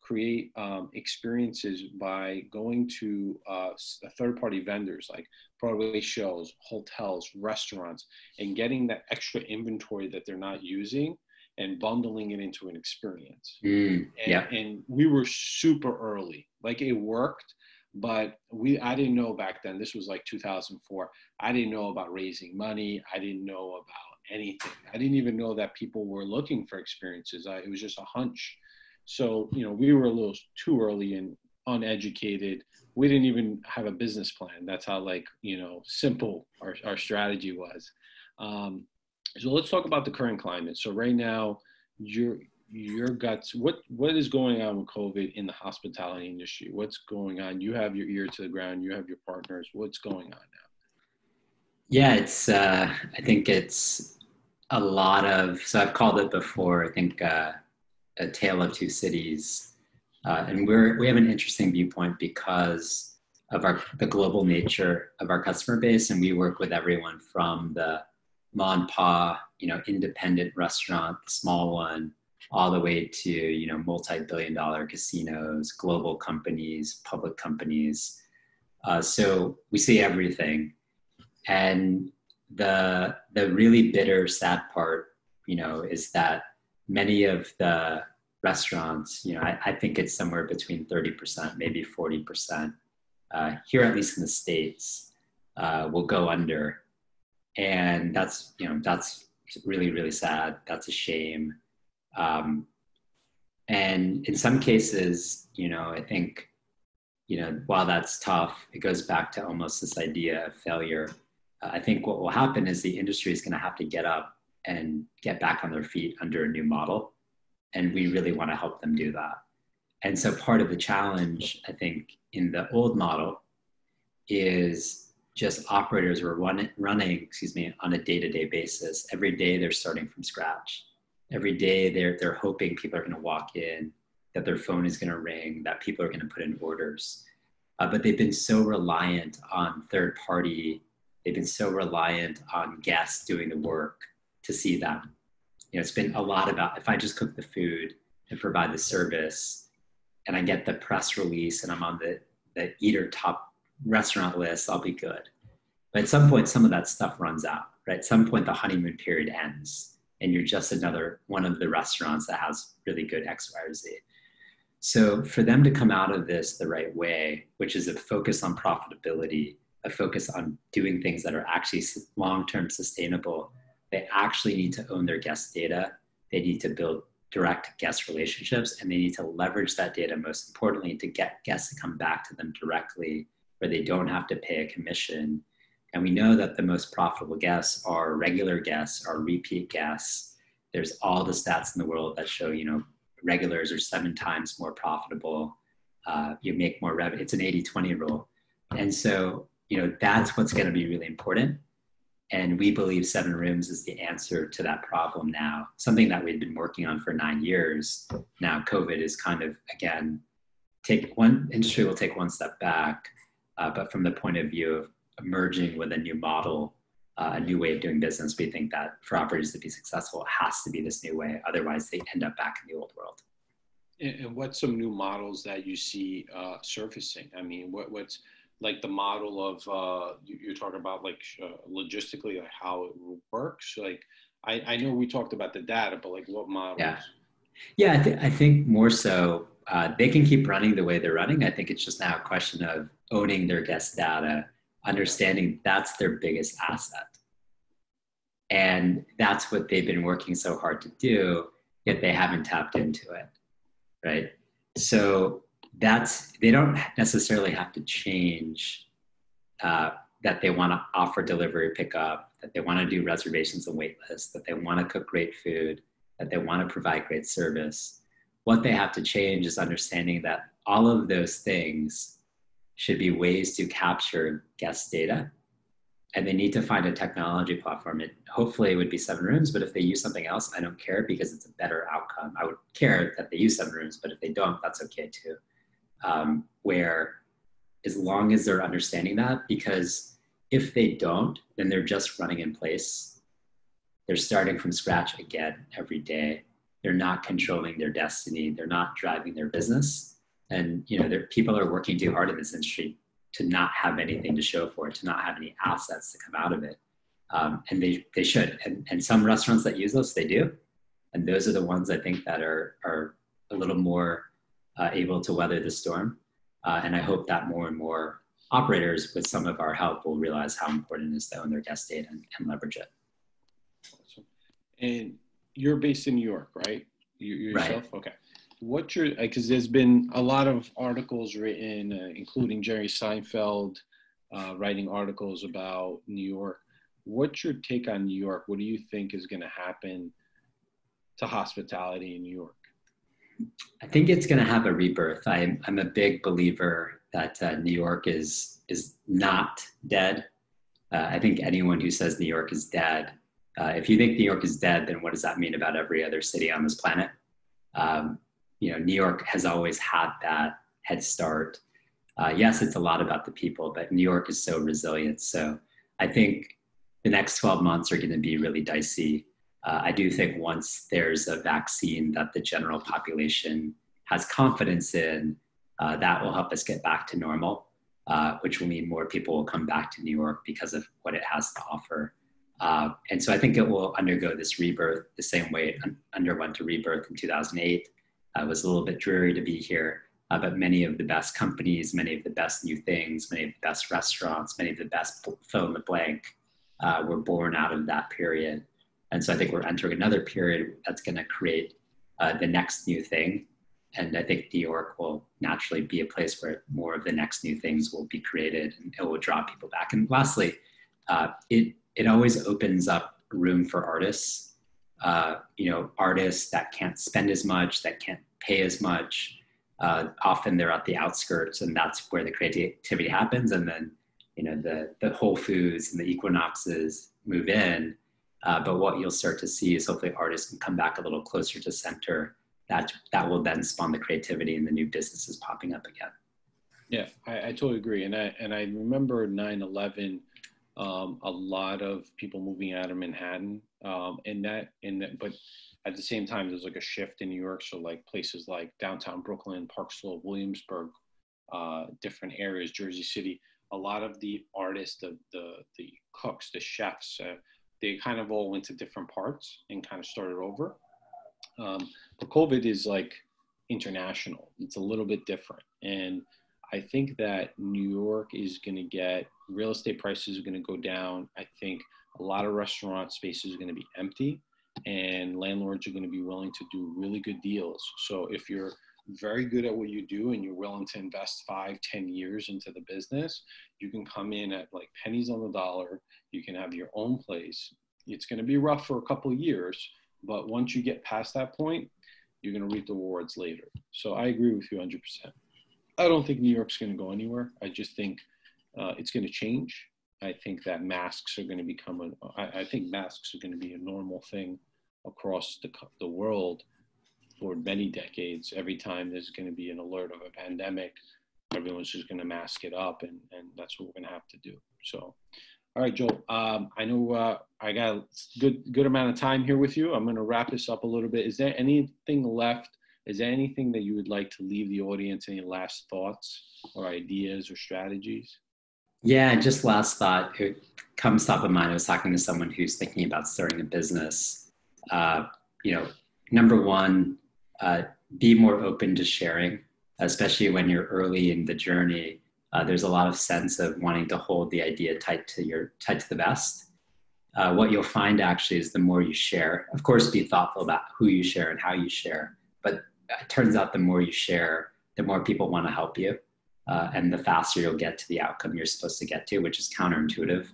create um, experiences by going to uh, third-party vendors like Broadway shows, hotels, restaurants, and getting that extra inventory that they're not using and bundling it into an experience. Mm, and, yeah. and we were super early. Like it worked, but we I didn't know back then. This was like two thousand four. I didn't know about raising money. I didn't know about anything. I didn't even know that people were looking for experiences. I, it was just a hunch. So, you know, we were a little too early and uneducated. We didn't even have a business plan. That's how, like, you know, simple our, our strategy was. Um, so let's talk about the current climate. So right now, your your guts, what what is going on with COVID in the hospitality industry? What's going on? You have your ear to the ground. You have your partners. What's going on now? Yeah, it's, uh, I think it's a lot of, so I've called it before, I think, uh, a tale of two cities. Uh, and we're, we have an interesting viewpoint because of our, the global nature of our customer base. And we work with everyone from the ma and pa, you know, independent restaurant, the small one, all the way to, you know, multi-billion dollar casinos, global companies, public companies. Uh, so we see everything. And the, the really bitter, sad part, you know, is that many of the restaurants, you know, I, I think it's somewhere between thirty percent, maybe forty percent, uh, here at least in the States, uh, will go under. And that's, you know, that's really, really sad. That's a shame. Um, and in some cases, you know, I think, you know, while that's tough, it goes back to almost this idea of failure. Uh, I think what will happen is the industry is going to have to get up and get back on their feet under a new model. And we really want to help them do that. And so part of the challenge, I think, in the old model is just operators were run, running, excuse me, on a day-to-day basis. Every day they're starting from scratch. Every day they're, they're hoping people are going to walk in, that their phone is going to ring, that people are going to put in orders. Uh, but they've been so reliant on third party. They've been so reliant on guests doing the work to see them. You know, it's been a lot about, if I just cook the food and provide the service and I get the press release and I'm on the, the eater top restaurant list, I'll be good. But at some point, some of that stuff runs out, right? At some point, the honeymoon period ends and you're just another one of the restaurants that has really good X, Y, or Z. So for them to come out of this the right way, which is a focus on profitability, a focus on doing things that are actually long-term sustainable, they actually need to own their guest data. They need to build direct guest relationships, and they need to leverage that data, most importantly, to get guests to come back to them directly where they don't have to pay a commission. And we know that the most profitable guests are regular guests, are repeat guests. There's all the stats in the world that show, you know, regulars are seven times more profitable. Uh, you make more revenue. It's an eighty twenty rule. And so, you know, that's what's going to be really important. And we believe Seven Rooms is the answer to that problem now, something that we've been working on for nine years. Now COVID is kind of, again, take one industry will take one step back, uh, but from the point of view of emerging with a new model, uh, a new way of doing business, we think that for operators to be successful, it has to be this new way. Otherwise they end up back in the old world. And what's some new models that you see uh, surfacing? I mean, what, what's like the model of, uh, you're talking about like uh, logistically, like how it works? Like, I, I know we talked about the data, but like what models? Yeah, yeah I, th- I think more so, uh, they can keep running the way they're running. I think it's just now a question of owning their guest data, understanding that's their biggest asset. And that's what they've been working so hard to do, yet they haven't tapped into it. Right. So that's, they don't necessarily have to change uh, that they want to offer delivery pickup, that they want to do reservations and wait lists, that they want to cook great food, that they want to provide great service. What they have to change is understanding that all of those things should be ways to capture guest data. And they need to find a technology platform. It hopefully it would be SevenRooms, but if they use something else, I don't care because it's a better outcome. I would care that they use SevenRooms, but if they don't, that's okay too. Um, where as long as they're understanding that, because if they don't, then they're just running in place. They're starting from scratch again every day. They're not controlling their destiny. They're not driving their business. And you know, people are working too hard in this industry to not have anything to show for it, to not have any assets to come out of it. Um, and they, they should. And, and some restaurants that use those, they do. And those are the ones I think that are, are a little more uh, able to weather the storm. Uh, and I hope that more and more operators with some of our help will realize how important it is to own their guest data and, and leverage it. Awesome. And you're based in New York, right? You, yourself? Right. Okay. What's your, because there's been a lot of articles written, uh, including Jerry Seinfeld uh, writing articles about New York. What's your take on New York? What do you think is going to happen to hospitality in New York? I think it's going to have a rebirth. I'm, I'm a big believer that uh, New York is, is not dead. Uh, I think anyone who says New York is dead, uh, if you think New York is dead, then what does that mean about every other city on this planet? Um, You know, New York has always had that head start. Uh, yes, it's a lot about the people, but New York is so resilient. So I think the next twelve months are going to be really dicey. Uh, I do think once there's a vaccine that the general population has confidence in, uh, that will help us get back to normal, uh, which will mean more people will come back to New York because of what it has to offer. Uh, and so I think it will undergo this rebirth the same way it un- underwent a rebirth in two thousand eight. Uh, it was a little bit dreary to be here, uh, but many of the best companies, many of the best new things, many of the best restaurants, many of the best fill in the blank uh, were born out of that period. And so I think we're entering another period that's going to create uh, the next new thing. And I think New York will naturally be a place where more of the next new things will be created and it will draw people back. And lastly, uh, it, it always opens up room for artists. Uh, you know, artists that can't spend as much, that can't pay as much. Uh, often they're at the outskirts, and that's where the creativity happens. And then, you know, the the Whole Foods and the Equinoxes move in. Uh, but what you'll start to see is hopefully artists can come back a little closer to center. That that will then spawn the creativity and the new businesses popping up again. Yeah, I, I totally agree. And I and I remember nine eleven. Um, a lot of people moving out of Manhattan, um, and that, and that, but at the same time, there's like a shift in New York. So like places like downtown Brooklyn, Park Slope, Williamsburg, uh, different areas, Jersey City. A lot of the artists, the the, the cooks, the chefs, uh, they kind of all went to different parts and kind of started over. Um, but COVID is like international. It's a little bit different, and I think that New York is going to get, real estate prices are going to go down. I think a lot of restaurant spaces are going to be empty, and landlords are going to be willing to do really good deals. So if you're very good at what you do and you're willing to invest five, ten years into the business, you can come in at like pennies on the dollar. You can have your own place. It's going to be rough for a couple of years, but once you get past that point, you're going to reap the rewards later. So I agree with you one hundred percent. I don't think New York's going to go anywhere. I just think uh, it's going to change. I think that masks are going to become a, I, I think masks are going to be a normal thing across the the world for many decades. Every time there's going to be an alert of a pandemic, everyone's just going to mask it up, and, and that's what we're going to have to do. So, all right, Joel, um, I know uh, I got a good, good amount of time here with you. I'm going to wrap this up a little bit. Is there anything left Is there anything that you would like to leave the audience, any last thoughts or ideas or strategies? Yeah, just last thought. It comes top of mind. I was talking to someone who's thinking about starting a business. Uh, you know, number one, uh, be more open to sharing, especially when you're early in the journey. Uh, there's a lot of sense of wanting to hold the idea tight to your tight to the vest. Uh, what you'll find actually is the more you share, of course, be thoughtful about who you share and how you share. But it turns out the more you share, the more people want to help you. Uh, and the faster you'll get to the outcome you're supposed to get to, which is counterintuitive.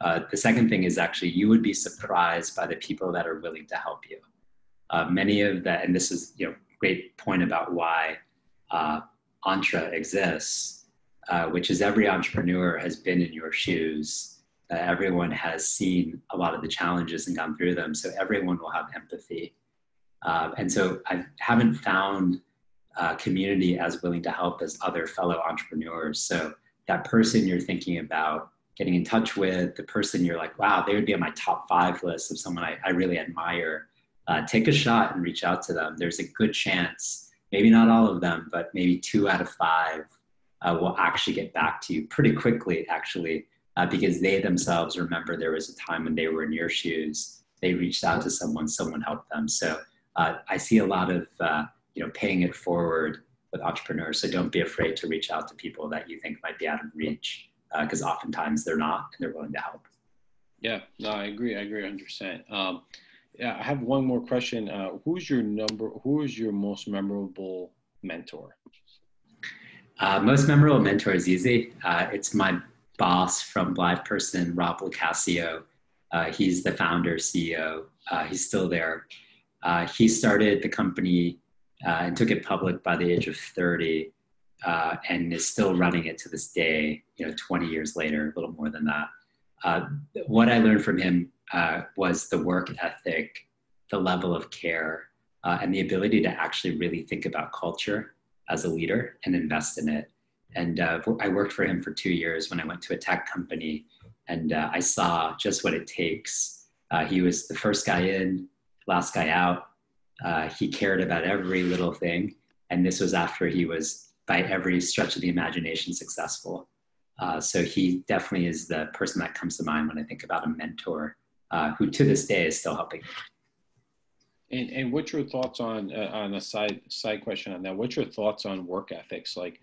Uh, the second thing is actually you would be surprised by the people that are willing to help you. Uh, many of that, and this is, you know, great point about why uh, Entre exists, uh, which is every entrepreneur has been in your shoes. Uh, everyone has seen a lot of the challenges and gone through them. So everyone will have empathy. Uh, and so I haven't found Uh, community as willing to help as other fellow entrepreneurs. So that person you're thinking about getting in touch with, the person you're like, wow, they would be on my top five list of someone I, I really admire, uh, take a shot and reach out to them. There's a good chance, maybe not all of them, but maybe two out of five uh, will actually get back to you pretty quickly, actually, uh, because they themselves remember there was a time when they were in your shoes. They reached out to someone, someone helped them. So uh, I see a lot of uh, you know, paying it forward with entrepreneurs. So don't be afraid to reach out to people that you think might be out of reach, because uh, oftentimes they're not, and they're willing to help. Yeah, no, I agree. I agree one hundred percent. Um, yeah, I have one more question. Uh, who's your number? Who is your most memorable mentor? Uh, most memorable mentor is easy. Uh, it's my boss from LivePerson, Rob Lacasio. Uh, he's the founder, C E O. Uh, he's still there. Uh, he started the company Uh, and took it public by the age of thirty, uh, and is still running it to this day, you know, twenty years later, a little more than that. Uh, what I learned from him uh, was the work ethic, the level of care, uh, and the ability to actually really think about culture as a leader and invest in it. And uh, I worked for him for two years when I went to a tech company, and uh, I saw just what it takes. Uh, he was the first guy in, last guy out. Uh, he cared about every little thing. And this was after he was, by every stretch of the imagination, successful. Uh, so he definitely is the person that comes to mind when I think about a mentor uh, who to this day is still helping. And, and what's your thoughts on, uh, on a side, side question on that? What's your thoughts on work ethics? Like,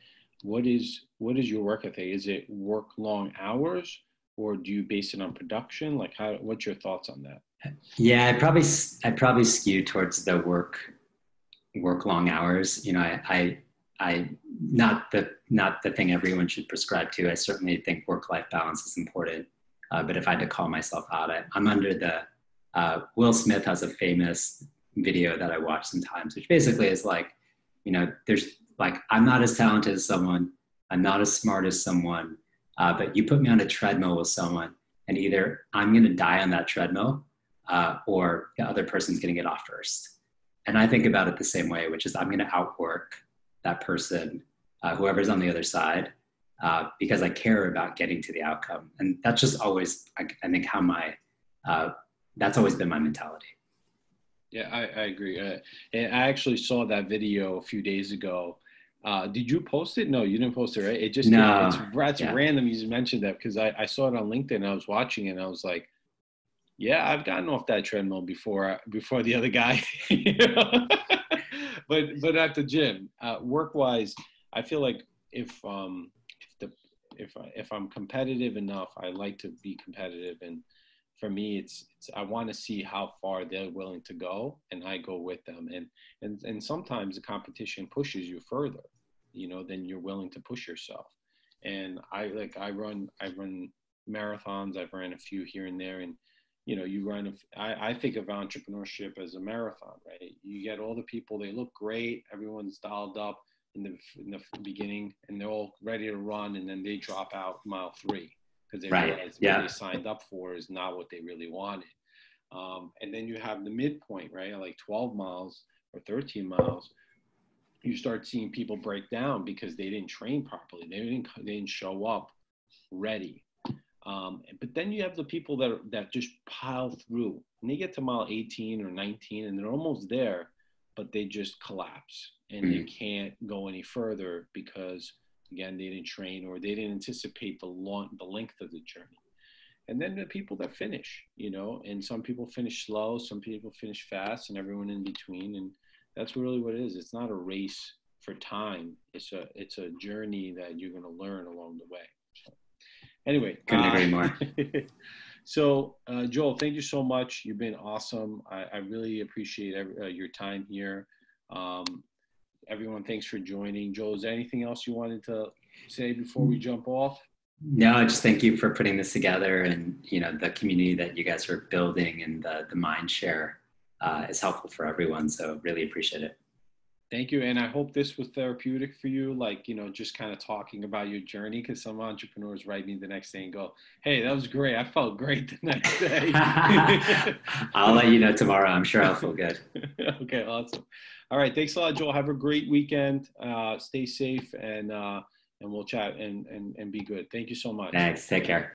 what is, what is your work ethic? Is it work long hours, or do you base it on production? Like, how, what's your thoughts on that? Yeah, I probably I probably skew towards the work work long hours. You know, I, I I not the not the thing everyone should prescribe to. I certainly think work life balance is important. Uh, but if I had to call myself out, I, I'm under the uh, Will Smith has a famous video that I watch sometimes, which basically is like, you know, there's like I'm not as talented as someone, I'm not as smart as someone, uh, but you put me on a treadmill with someone, and either I'm going to die on that treadmill. Uh, or the other person's going to get off first. And I think about it the same way, which is I'm going to outwork that person, uh, whoever's on the other side, uh, because I care about getting to the outcome. And that's just always, I, I think, how my, uh, that's always been my mentality. Yeah, I, I agree. Uh, and I actually saw that video a few days ago. Uh, did you post it? No, you didn't post it, right? It just, no. it's, it's yeah. random you just mentioned that, because I, I saw it on LinkedIn and I was watching it and I was like, yeah, I've gotten off that treadmill before before the other guy, you know? but but at the gym, uh, work wise, I feel like if um if the if I, if I'm competitive enough, I like to be competitive, and for me, it's, it's I want to see how far they're willing to go, and I go with them, and and and sometimes the competition pushes you further, you know, than you're willing to push yourself, and I like I run I run marathons, I've ran a few here and there, and you know, you run, a, I, I think of entrepreneurship as a marathon, right? You get all the people, they look great. Everyone's dialed up in the, in the beginning, and they're all ready to run. And then they drop out mile three because they right. realize yeah. what they signed up for is not what they really wanted. Um, and then you have the midpoint, right? Like twelve miles or thirteen miles. You start seeing people break down because they didn't train properly. They didn't, they didn't show up ready. Um, but then you have the people that, that just pile through, and they get to mile eighteen or nineteen, and they're almost there, but they just collapse and mm. they can't go any further because, again, they didn't train or they didn't anticipate the long, the length of the journey. And then the people that finish, you know, and some people finish slow, some people finish fast, and everyone in between. And that's really what it is. It's not a race for time. It's a, it's a journey that you're going to learn along the way. So, anyway. Couldn't uh, agree more. So, uh, Joel, thank you so much. You've been awesome. I, I really appreciate every, uh, your time here. Um, everyone, thanks for joining. Joel, is there anything else you wanted to say before we jump off? No, I just thank you for putting this together, and you know, the community that you guys are building and the, the mind share uh, is helpful for everyone. So really appreciate it. Thank you. And I hope this was therapeutic for you. Like, you know, just kind of talking about your journey, because some entrepreneurs write me the next day and go, hey, that was great. I felt great the next day. I'll let you know tomorrow. I'm sure I'll feel good. Okay, awesome. All right. Thanks a lot, Joel. Have a great weekend. Uh, stay safe, and, uh, and we'll chat and, and, and be good. Thank you so much. Thanks. Take care.